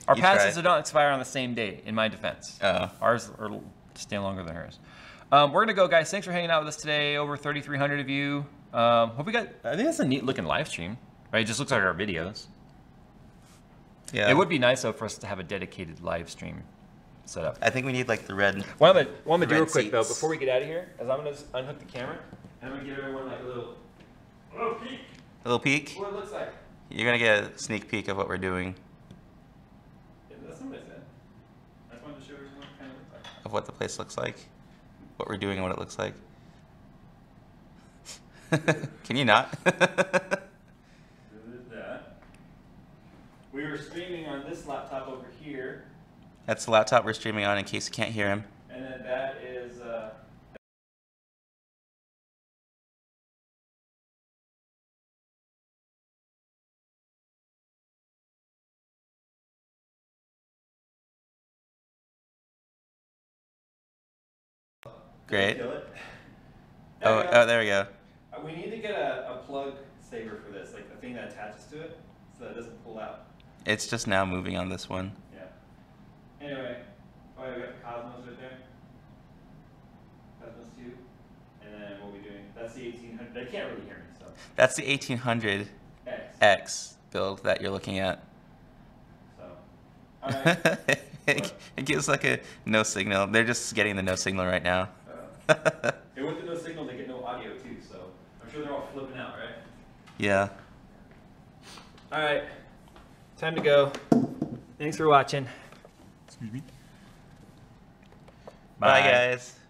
Our passes don't expire on the same day, in my defense. Ours are stay longer than hers. We're gonna go, guys. Thanks for hanging out with us today. Over 3,300 of you. Hope we got. I think that's a neat looking live stream, right? It just looks like our videos. Yeah. It would be nice though for us to have a dedicated live stream set up. I think we need like the red. What I'm gonna do real quick though, before we get out of here, is I'm gonna unhook the camera and I'm gonna give everyone like a little peek. A little peek. What it looks like. You're gonna get a sneak peek of what we're doing. Yeah, that's what I said. I just wanted to show everyone what it kind of looks like. Of what the place looks like, what we're doing, and what it looks like. Can you not? We were streaming on this laptop over here. That's the laptop we're streaming on in case you can't hear him. And then that is... Great. There oh, there we go. We need to get a plug saver for this, like the thing that attaches to it so that it doesn't pull out. It's just now moving on this one. Yeah. Anyway, oh yeah, we got the Cosmos right there. Cosmos 2. And then what are we doing? That's the 1800. They can't really hear me, so. That's the 1800 X build that you're looking at. So, all right. it gives like a no signal. They're just getting the no signal right now. They went through no signal, they get no audio too, so I'm sure they're all flipping out, right? Yeah. All right. Time to go. Thanks for watching. Excuse me. Bye, guys.